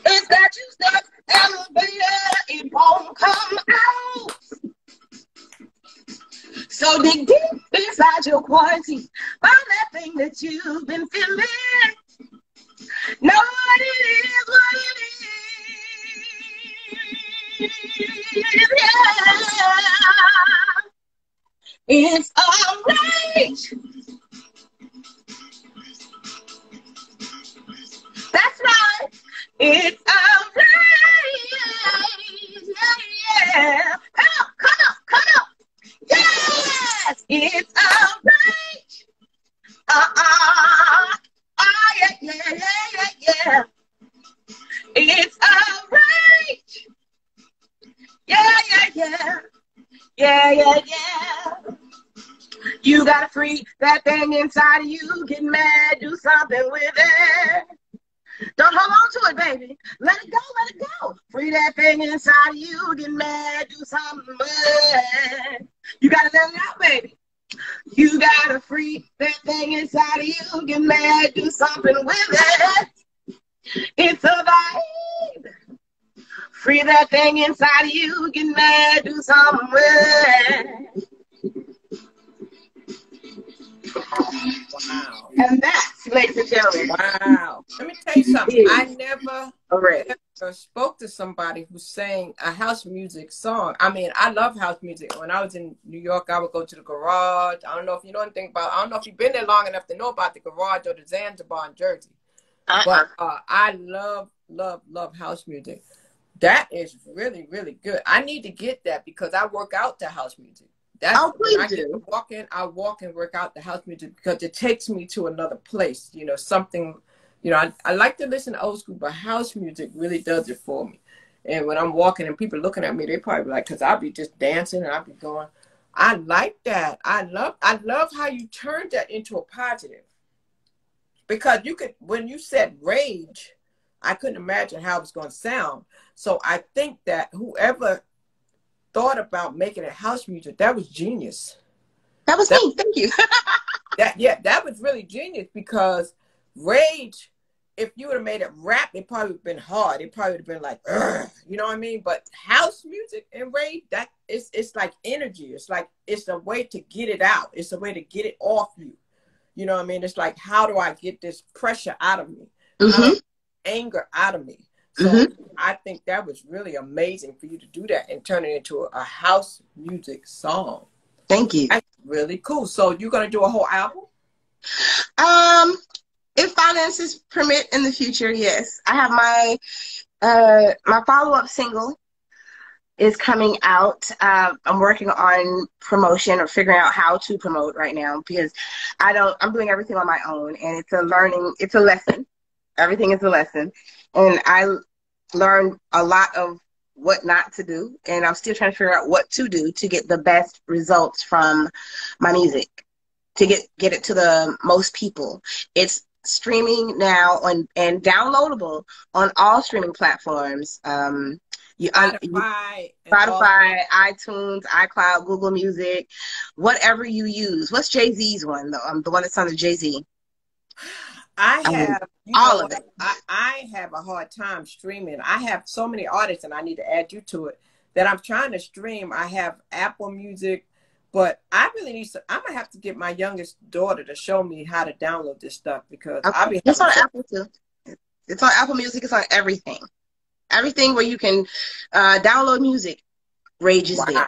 It's that you step elevator, it won't come out. So dig deep inside your quarantine. Find that thing that you've been feeling. Know what it is, Yeah. It's all right. That's right. It's all right. Yeah, yeah. Come on, come on, come on. Yes, it's all right. Yeah, yeah, yeah, yeah, yeah. It's all right. Yeah, yeah, yeah. Yeah, yeah, yeah. You gotta free that thing inside of you. Get mad, do something with it. Don't hold on to it, baby. Let it go, let it go. Free that thing inside of you. Get mad, do something with it. You gotta let it out, baby. You gotta free that thing inside of you. Get mad, do something with it. It's a vibe. Free that thing inside of you. Get mad, do something with it. Wow. And that's, ladies and gentlemen. Wow. Let me tell you something. I never spoke to somebody who sang a house music song. I mean, I love house music. When I was in New York, I would go to the garage. I don't know if you know anything about, I don't know if you've been there long enough to know about the garage or the Zanzibar in Jersey. But I love, love, love house music. That is really, really good. I need to get that because I work out to house music. That's when I get to walk in, I walk and work out the house music because it takes me to another place, you know, something, you know, I like to listen to old school, but house music really does it for me. And when I'm walking and people looking at me, they probably be like, because I'll be just dancing and I'll be going, I like that. I love how you turned that into a positive. Because you could, when you said rage, I couldn't imagine how it was going to sound. So I think that whoever thought about making a house music, that was genius. That was me. Thank you. That was really genius, because Rage, if you would have made it rap, it probably would have been hard. It probably would have been like, you know what I mean? But house music and Rage, that it's like energy. It's like, it's a way to get it out. It's a way to get it off you. You know what I mean? It's like, how do I get this pressure out of me? Mm-hmm. Anger out of me. So mm-hmm. I think that was really amazing for you to do that and turn it into a house music song. Thank you. That's really cool. So you're going to do a whole album? If finances permit in the future, yes. I have my my follow-up single is coming out. I'm working on promotion, or figuring out how to promote right now, because I'm doing everything on my own, and it's a lesson. Everything is a lesson. And I learned a lot of what not to do, and I'm still trying to figure out what to do to get the best results from my music, to get it to the most people. It's streaming now and downloadable on all streaming platforms. Spotify, iTunes, iCloud, Google Music, whatever you use. What's Jay-Z's one, though? The one that's under Jay-Z. I have a hard time streaming. I have so many artists, and I need to add you to it, that I'm trying to stream. I have Apple Music, but I really need to. I'm gonna have to get my youngest daughter to show me how to download this stuff, because it's on Apple too. It's on Apple Music. It's on everything. Everything where you can download music. Rage is there.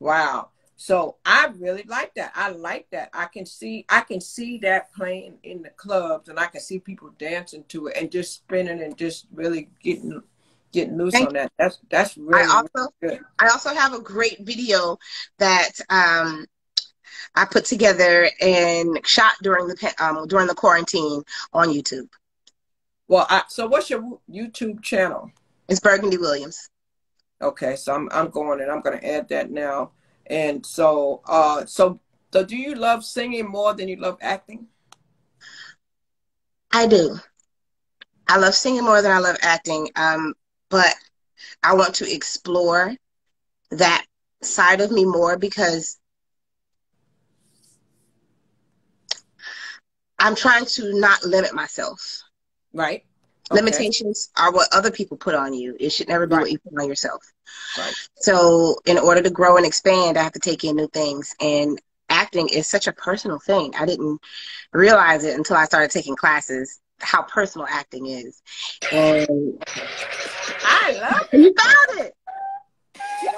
Wow. So I really like that. I like that. I can see that playing in the clubs, and I can see people dancing to it and just spinning and just really getting loose on that. That's really, really good. I also have a great video that I put together and shot during the quarantine on YouTube. Well, so what's your YouTube channel? It's Burgundy Williams. Okay, so I'm going to add that now. And so, so do you love singing more than you love acting? I do. I love singing more than I love acting, but I want to explore that side of me more, because I'm trying to not limit myself. Right. Okay. Limitations are what other people put on you. It should never be what you put on yourself. Right. So in order to grow and expand, I have to take in new things. And acting is such a personal thing. I didn't realize it until I started taking classes, how personal acting is. And I love it. You found it.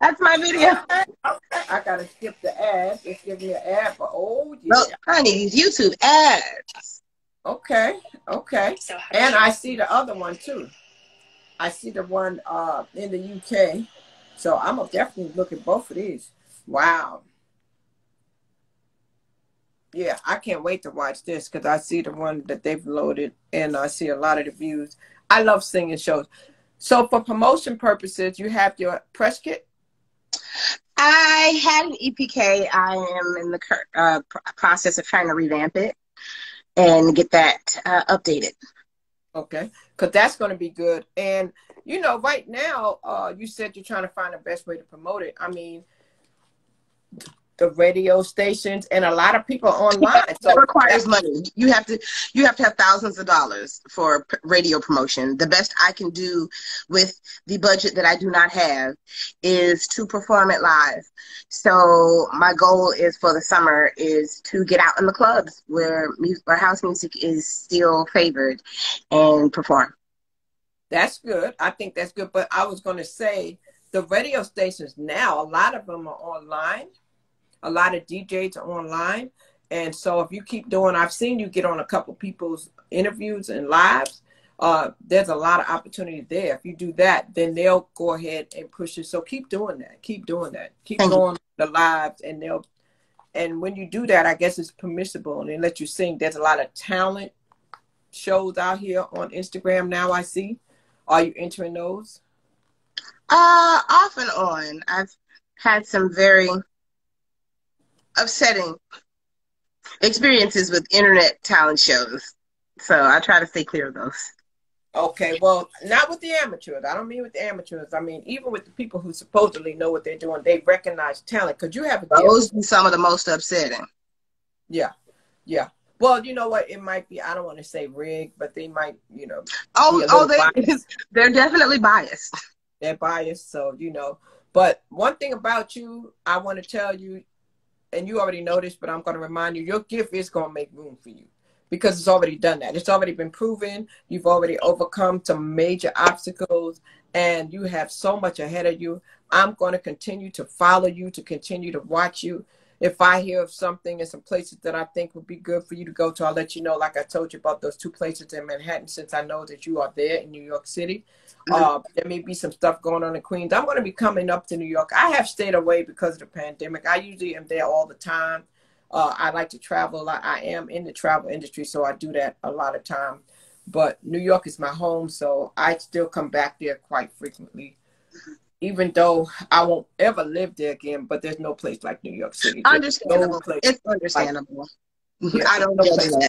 That's my video. Okay. I got to skip the ad. It's giving me an ad for old years. Well, honey, these YouTube ads. Okay. And I see the other one too. I see the one in the UK. So I'm gonna definitely look at both of these. Wow. Yeah, I can't wait to watch this, because I see the one that they've loaded, and I see a lot of the views. I love singing shows. So for promotion purposes, you have your press kit? I had an EPK. I am in the process of trying to revamp it and get that updated. Okay, because that's going to be good. And, you know, right now, you said you're trying to find the best way to promote it. I mean, the radio stations and a lot of people online. Yeah, so it requires money. You have to have thousands of dollars for radio promotion. The best I can do with the budget that I do not have is to perform it live. So my goal is for the summer is to get out in the clubs where house music is still favored and perform. That's good. I think that's good. But I was going to say, the radio stations now, a lot of them are online. A lot of DJs are online. And so if you keep doing, I've seen you get on a couple people's interviews and lives. There's a lot of opportunity there. If you do that, then they'll go ahead and push it. So keep doing that. Keep doing that. Keep going the lives, and they'll, and when you do that, I guess it's permissible, and they let you sing. There's a lot of talent shows out here on Instagram now, I see. Are you entering those? Off and on. I've had some very upsetting experiences with internet talent shows, so I try to stay clear of those. Okay, well, not with the amateurs. I don't mean with the amateurs. I mean, even with the people who supposedly know what they're doing, they recognize talent. Because you have those be some of the most upsetting. Yeah, yeah. Well, you know what? It might be, I don't want to say rigged, but they might, you know. They're definitely biased. They're biased, so, you know. But one thing about you, I want to tell you, and you already know this, but I'm going to remind you, your gift is going to make room for you. Because it's already done that. It's already been proven. You've already overcome some major obstacles. And you have so much ahead of you. I'm going to continue to follow you, to continue to watch you. If I hear of something and some places that I think would be good for you to go to, I'll let you know. Like I told you about those two places in Manhattan, since I know that you are there in New York City. There may be some stuff going on in Queens. I'm going to be coming up to New York. I have stayed away because of the pandemic. I usually am there all the time. I like to travel a lot. I am in the travel industry, so I do that a lot of time. But New York is my home, so I still come back there quite frequently, even though I won't ever live there again. But there's no place like New York City. Understandable. No, it's understandable. Like, yeah, I don't know that.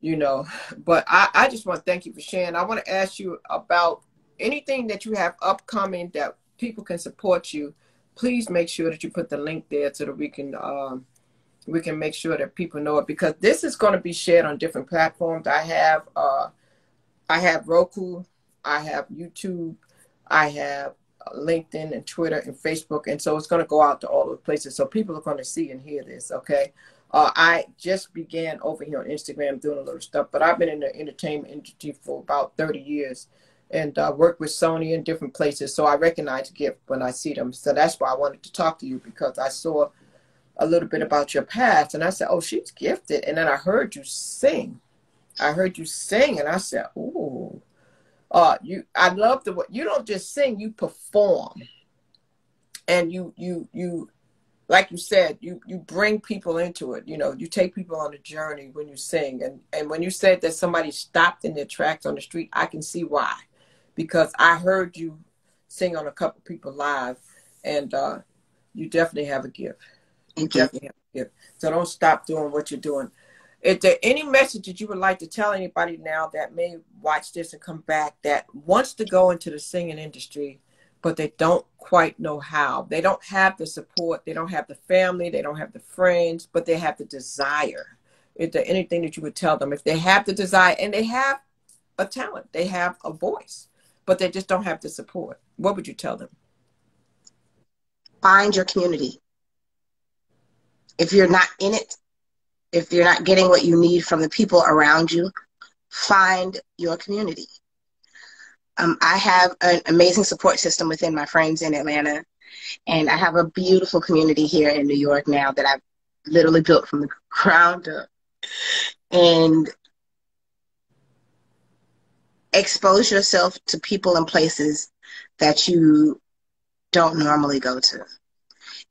You know, but I just want to thank you for sharing. I want to ask you about anything that you have upcoming that people can support you. Please make sure that you put the link there so that we can make sure that people know it, because this is going to be shared on different platforms. I have Roku, I have YouTube, I have LinkedIn and Twitter and Facebook. And so it's going to go out to all those places. So people are going to see and hear this. Okay. I just began over here on Instagram doing a little stuff, but I've been in the entertainment industry for about 30 years and worked with Sony in different places. So I recognize gift when I see them. So that's why I wanted to talk to you, because I saw a little bit about your past. And I said, oh, she's gifted. And then I heard you sing. And I said, ooh. I love the way you don't just sing, you perform. And you like you said, you bring people into it. You know, you take people on a journey when you sing. And when you said that somebody stopped in their tracks on the street, I can see why. Because I heard you sing on a couple people live. And you definitely have a gift. So don't stop doing what you're doing. Is there any message that you would like to tell anybody now that may watch this and come back, that wants to go into the singing industry, but they don't quite know how? They don't have the support. They don't have the family. They don't have the friends, but they have the desire. Is there anything that you would tell them if they have the desire and they have a talent, they have a voice, but they just don't have the support? What would you tell them? Find your community. If you're not in it, if you're not getting what you need from the people around you, find your community. I have an amazing support system within my friends in Atlanta, and I have a beautiful community here in New York now that I've literally built from the ground up. And expose yourself to people and places that you don't normally go to.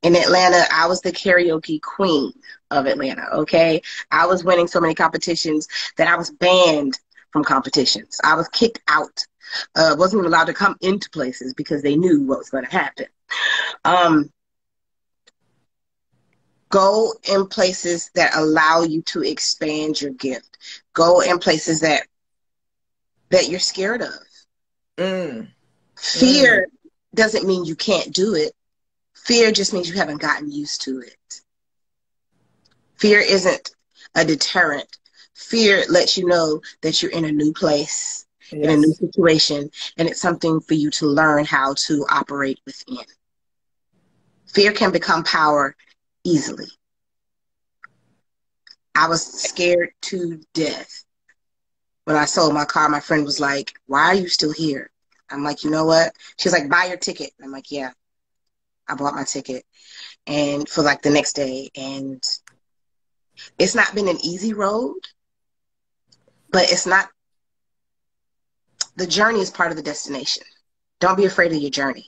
In Atlanta, I was the karaoke queen of Atlanta, okay? I was winning so many competitions that I was banned from competitions. I was kicked out. Wasn't even allowed to come into places because they knew what was going to happen. Go in places that allow you to expand your gift. Go in places that you're scared of. Fear doesn't mean you can't do it. Fear just means you haven't gotten used to it. Fear isn't a deterrent. Fear lets you know that you're in a new place, in a new situation, and it's something for you to learn how to operate within. Fear can become power easily. I was scared to death. When I sold my car, my friend was like, why are you still here? I'm like, you know what? She's like, buy your ticket. I'm like, yeah. I bought my ticket and for like the next day, and it's not been an easy road, but it's not, the journey is part of the destination. Don't be afraid of your journey.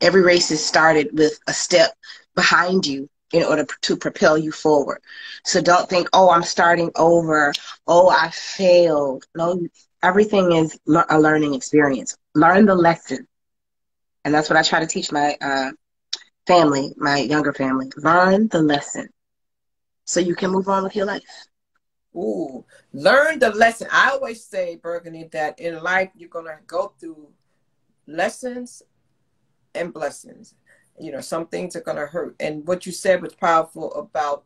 Every race is started with a step behind you in order to propel you forward. So don't think, oh, I'm starting over. Oh, I failed. No, everything is a learning experience. Learn the lesson. And that's what I try to teach my family, my younger family. Learn the lesson so you can move on with your life. Ooh, learn the lesson. I always say, Burgundy, that in life you're going to go through lessons and blessings. You know, some things are going to hurt. And what you said was powerful about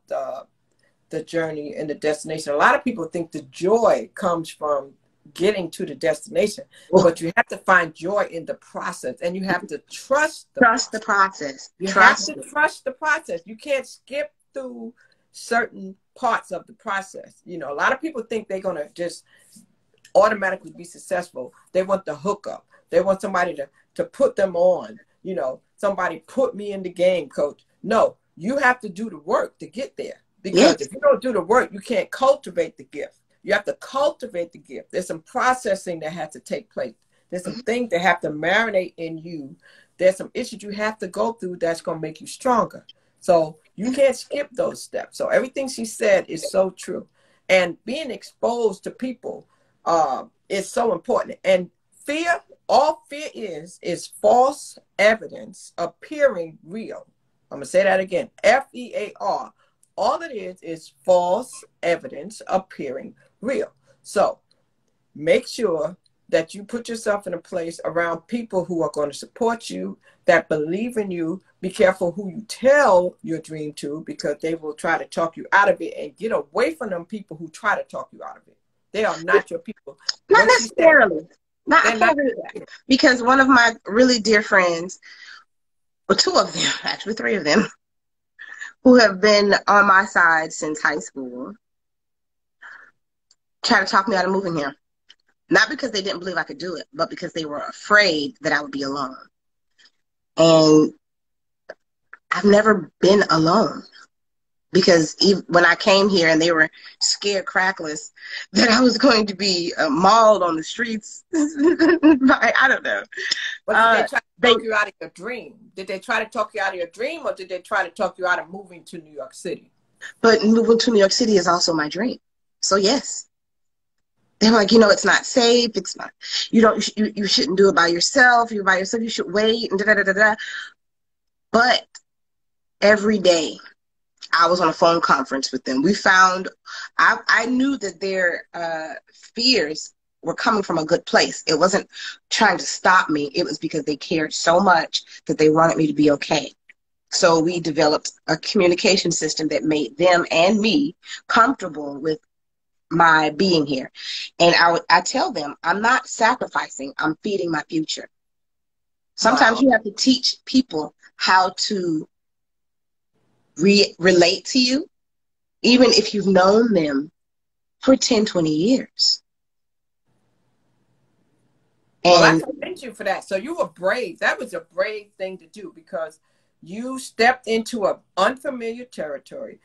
the journey and the destination. A lot of people think the joy comes from getting to the destination, but you have to find joy in the process, and you have to trust the process. You can't skip through certain parts of the process. You know, a lot of people think they're going to just automatically be successful. They want the hookup. They want somebody to put them on, you know, somebody put me in the game, coach. No, you have to do the work to get there, because if you don't do the work, you can't cultivate the gift. You have to cultivate the gift. There's some processing that has to take place. There's some things that have to marinate in you. There's some issues you have to go through that's going to make you stronger. So you can't skip those steps. So everything she said is so true. And being exposed to people is so important. And fear, all fear is false evidence appearing real. I'm going to say that again. F-E-A-R. All it is false evidence appearing real. So make sure that you put yourself in a place around people who are going to support you, that believe in you. Be careful who you tell your dream to, because they will try to talk you out of it, and get away from them people who try to talk you out of it. They are not your people. Not necessarily. Not necessarily. Because one of my really dear friends, or two of them, actually three of them, who have been on my side since high school, try to talk me out of moving here. Not because they didn't believe I could do it, but because they were afraid that I would be alone. And I've never been alone, because even when I came here and they were scared crackless that I was going to be mauled on the streets. I don't know. But did they try to talk you out of your dream? Did they try to talk you out of your dream, or did they try to talk you out of moving to New York City? But moving to New York City is also my dream. So yes. They're like, you know, it's not safe. It's not, you shouldn't do it by yourself. You're by yourself. You should wait and da-da-da-da-da. But every day I was on a phone conference with them. We found, I knew that their fears were coming from a good place. It wasn't trying to stop me. It was because they cared so much that they wanted me to be okay. So we developed a communication system that made them and me comfortable with my being here. And I tell them, I'm not sacrificing, I'm feeding my future. Sometimes you have to teach people how to relate to you, even if you've known them for 10, 20 years. And well, I commend you for that. So you were brave. That was a brave thing to do, because you stepped into an unfamiliar territory.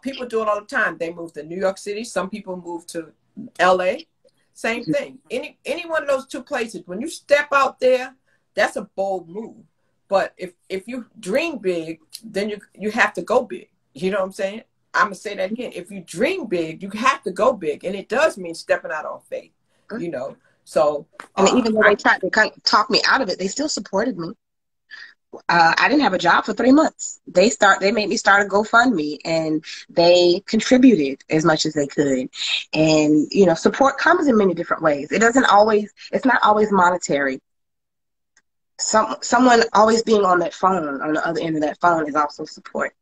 People do it all the time. They move to New York City. Some people move to L.A. Same thing. Any one of those two places, when you step out there, that's a bold move. But if you dream big, then you have to go big. You know what I'm saying? I'm going to say that again. If you dream big, you have to go big. And it does mean stepping out on faith, you know. So, and even though they tried to talk me out of it, they still supported me. I didn't have a job for 3 months. They made me start a GoFundMe, and they contributed as much as they could. And, you know, support comes in many different ways. It's not always monetary. Someone always being on that phone, on the other end of that phone, is also support.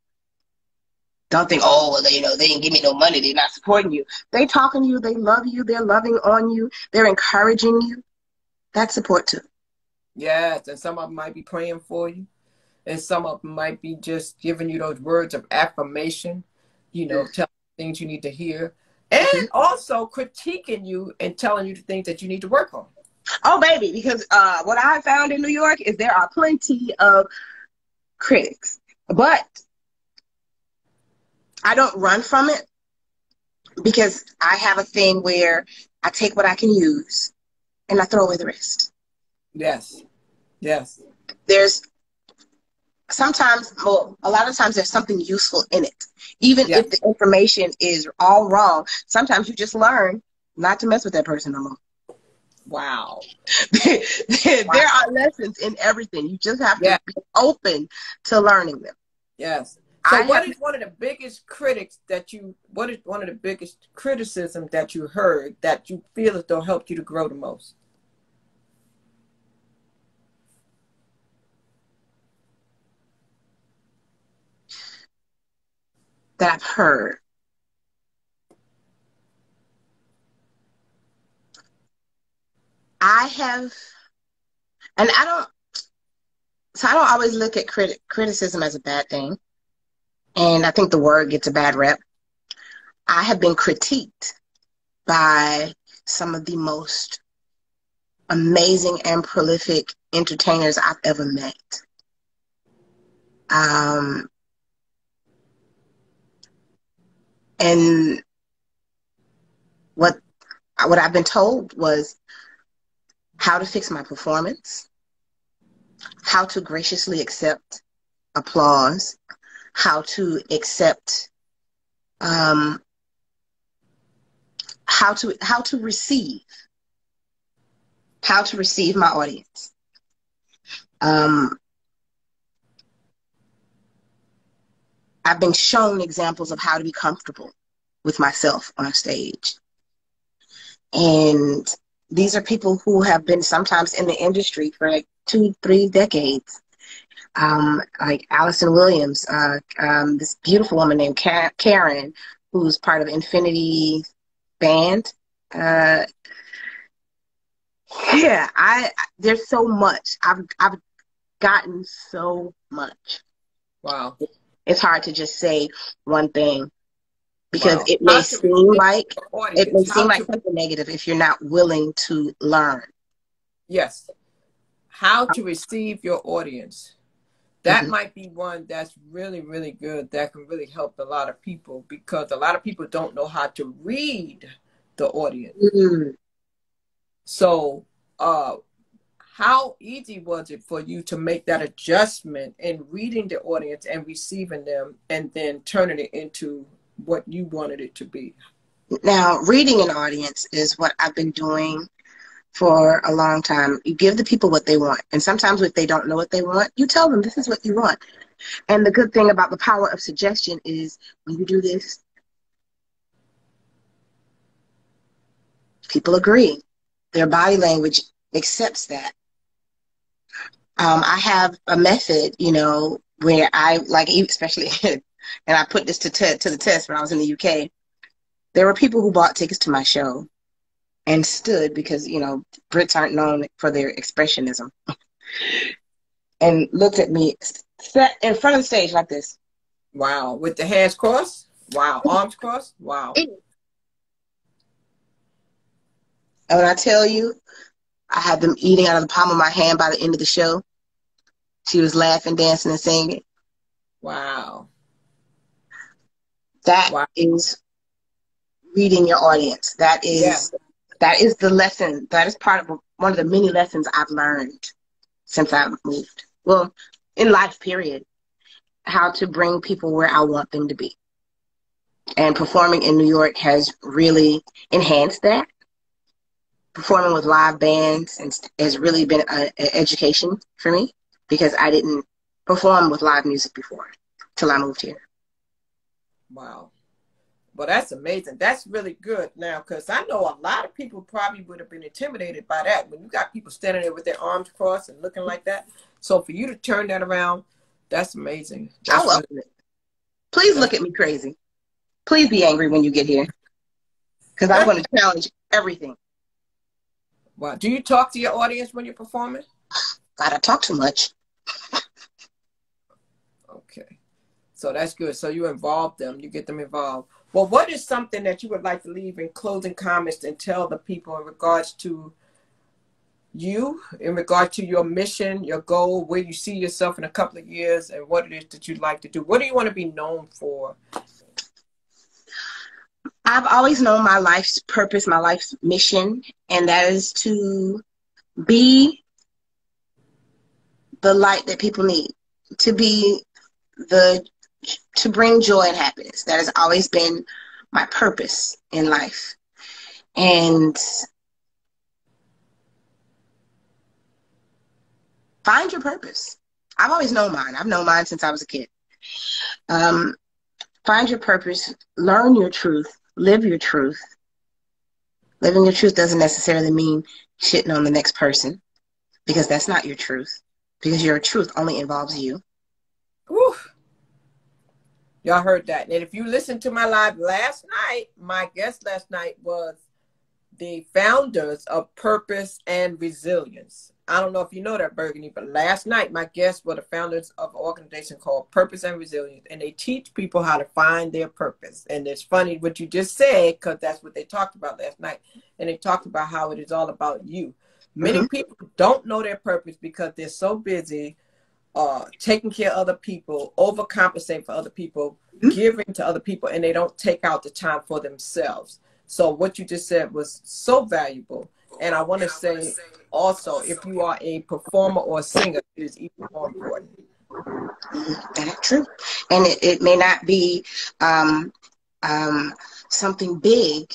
Don't think, oh, well, you know, they didn't give me no money, they're not supporting you. They talking to you, they love you, they're loving on you, they're encouraging you. That's support too. Yes, and some of them might be praying for you, and some of them might be just giving you those words of affirmation, you know, telling you things you need to hear, and also critiquing you and telling you the things that you need to work on. Oh, baby, because what I found in New York is there are plenty of critics, but I don't run from it, because I have a thing where I take what I can use and I throw away the rest. Yes, yes. A lot of times there's something useful in it. Even if the information is all wrong, sometimes you just learn not to mess with that person no more. Wow. There are lessons in everything. You just have to be open to learning them. Yes. So what is one of the biggest critics that you, what is one of the biggest criticism that you heard that you feel as though helped you to grow the most? That I've heard. I have, and I don't, so I don't always look at criticism as a bad thing. And I think the word gets a bad rep. I have been critiqued by some of the most amazing and prolific entertainers I've ever met. And what I've been told was how to fix my performance, how to graciously accept applause, how to accept, how to receive my audience. I've been shown examples of how to be comfortable with myself on stage. And these are people who have been sometimes in the industry for like 2-3 decades. Like Allison Williams, this beautiful woman named Karen, who's part of Infinity Band. There's so much. I've gotten so much. Wow. It's hard to just say one thing because wow. it may seem like something negative if you're not willing to learn. Yes. How to receive your audience. That mm-hmm. might be one that's really, really good. That can really help a lot of people because a lot of people don't know how to read the audience. Mm-hmm. So how easy was it for you to make that adjustment in reading the audience and receiving them and then turning it into what you wanted it to be? Now, reading an audience is what I've been doing for a long time. You give the people what they want. And sometimes if they don't know what they want, you tell them this is what you want. And the good thing about the power of suggestion is when you do this, people agree. Their body language accepts that. I have a method, where I like, especially, and I put this to the test when I was in the UK. There were people who bought tickets to my show and stood because, Brits aren't known for their expressionism. And looked at me sat in front of the stage like this. Wow. With the hands crossed? Wow. Arms crossed? Wow. And when I tell you, I had them eating out of the palm of my hand by the end of the show. She was laughing, dancing, and singing. Wow. That is reading your audience. That is the lesson. That is part of one of the many lessons I've learned since I've moved. Well, in life, period. How to bring people where I want them to be. And performing in New York has really enhanced that. Performing with live bands has really been an education for me because I didn't perform with live music before till I moved here. Wow. Well, that's amazing. That's really good now, because I know a lot of people probably would have been intimidated by that when you got people standing there with their arms crossed and looking like that. So for you to turn that around, that's amazing. I love it. Please look at me crazy. Please be angry when you get here, because I'm going to challenge everything. Wow. Do you talk to your audience when you're performing? God, I talk too much. Okay. So that's good. So you involve them. You get them involved. Well, what is something that you would like to leave in closing comments and tell the people in regards to you, in regard to your mission, your goal, where you see yourself in a couple of years, and what it is that you'd like to do? What do you want to be known for? I've always known my life's purpose, my life's mission, and that is to be the light that people need, to bring joy and happiness. That has always been my purpose in life. And find your purpose. I've always known mine. I've known mine since I was a kid. Find your purpose, learn your truth, live your truth. Living your truth doesn't necessarily mean shitting on the next person, because that's not your truth, because your truth only involves you. Oof. Y'all heard that. And if you listened to my live last night, my guest last night was the founders of Purpose and Resilience. I don't know if you know that, Burgundy, but last night my guests were the founders of an organization called Purpose and Resilience, and they teach people how to find their purpose. And it's funny what you just said, because that's what they talked about last night. And they talked about how it is all about you. Many people don't know their purpose because they're so busy taking care of other people, overcompensating for other people, giving to other people, and they don't take out the time for themselves. So what you just said was so valuable. And I want to say also, if you are a performer or a singer, it is even more important. That's true. And it may not be something big.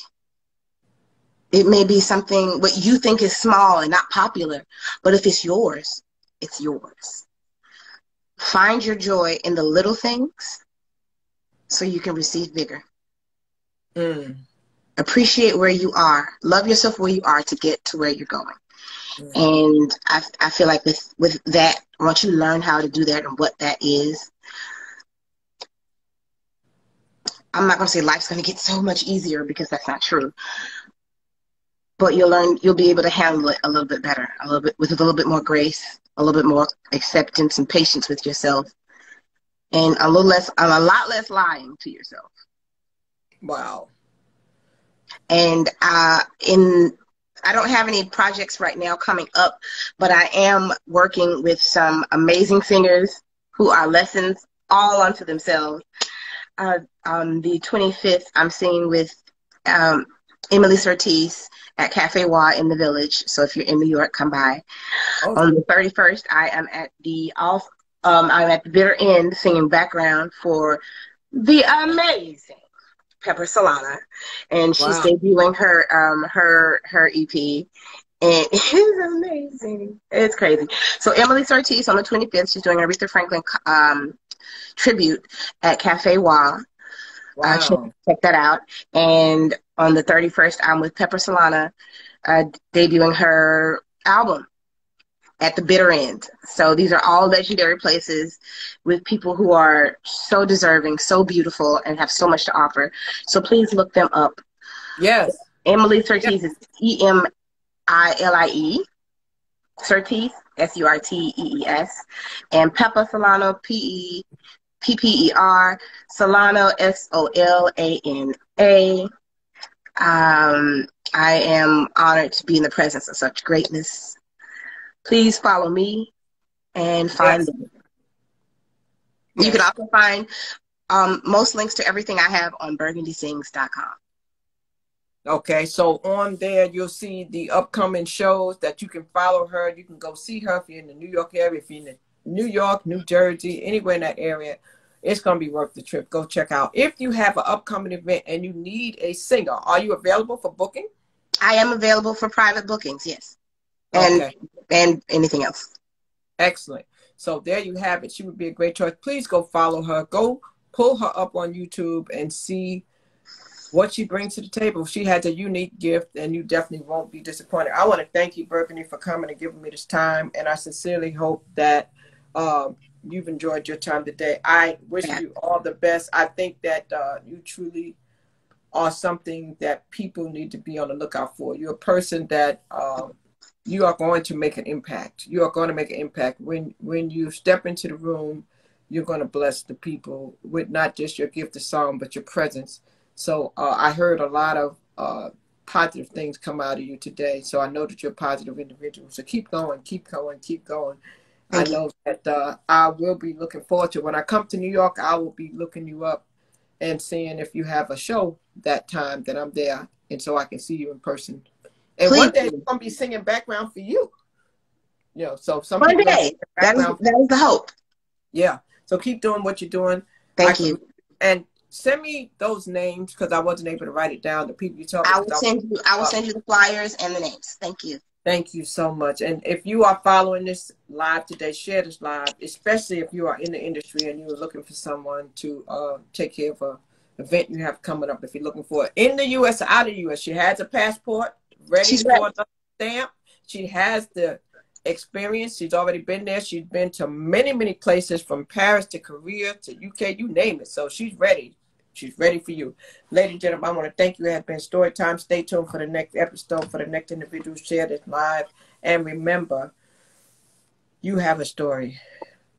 It may be something what you think is small and not popular. But if it's yours, it's yours. Find your joy in the little things so you can receive bigger. Mm. Appreciate where you are. Love yourself where you are to get to where you're going. Mm. And I feel like with that, once you learn how to do that and what that is, I'm not going to say life's going to get so much easier, because that's not true. But you'll be able to handle it a little bit better, with a little bit more grace, a little bit more acceptance and patience with yourself, and a lot less lying to yourself. Wow. And I don't have any projects right now coming up, but I am working with some amazing singers who are lessons all unto themselves. On the 25th, I'm singing with Emily Ortiz at Cafe Wa in the Village. So if you're in New York, come by. Oh. On the 31st, I am at the Bitter End singing background for the amazing Pepper Solana, and she's debuting her EP, and it's amazing. It's crazy. So Emily Ortiz on the 25th, she's doing Aretha Franklin tribute at Cafe Wa. Wow. Check that out. And on the 31st, I'm with Pepper Solana, debuting her album at the Bitter End. So these are all legendary places with people who are so deserving, so beautiful, and have so much to offer. So please look them up. Yes. Emily Surtees is Emily Surtees, Surtees. And Pepper Solano, Pepper Solano, Solana. I am honored to be in the presence of such greatness. Please follow me and find them. Yes. You can also find most links to everything I have on BurgundySings.com. Okay, so on there you'll see the upcoming shows that you can follow her. You can go see her if you're in the New York area, if you're in the New York, New Jersey, anywhere in that area. It's going to be worth the trip. Go check out. If you have an upcoming event and you need a singer, are you available for booking? I am available for private bookings, yes. And, okay. And anything else. Excellent. So there you have it. She would be a great choice. Please go follow her. Go pull her up on YouTube and see what she brings to the table. She has a unique gift, and you definitely won't be disappointed. I want to thank you, Burgundy, for coming and giving me this time, and I sincerely hope that you've enjoyed your time today. I wish you all the best. I think that you truly are something that people need to be on the lookout for. You're a person that you are going to make an impact. You are going to make an impact. When you step into the room, you're going to bless the people with not just your gift of song, but your presence. So I heard a lot of positive things come out of you today. So I know that you're a positive individual. So keep going, keep going, keep going. I know that I will be looking forward to it. When I come to New York, I will be looking you up and seeing if you have a show that time that I'm there, and so I can see you in person. And please. One day you're going to be singing background for you. You know, so some one day. That is the hope. Yeah. So keep doing what you're doing. Thank you. And send me those names, because I wasn't able to write it down. The people you talk about. I will send you the flyers and the names. Thank you. Thank you so much. And if you are following this live today, share this live, especially if you are in the industry and you're looking for someone to take care of an event you have coming up. If you're looking for it in the U.S. or out of the U.S., she has a passport ready for the stamp. She has the experience. She's already been there. She's been to many, many places, from Paris to Korea to UK, you name it. So she's ready. She's ready for you. Ladies and gentlemen, I want to thank you. It has been story time. Stay tuned for the next episode, for the next individual. Share this live. And remember, you have a story.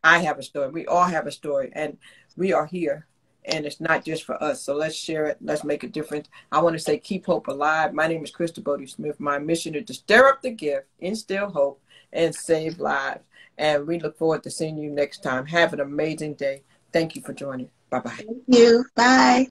I have a story. We all have a story. And we are here. And it's not just for us. So let's share it. Let's make a difference. I want to say keep hope alive. My name is Crystal Bodie-Smith. My mission is to stir up the gift, instill hope, and save lives. And we look forward to seeing you next time. Have an amazing day. Thank you for joining. Bye-bye. Thank you. Bye.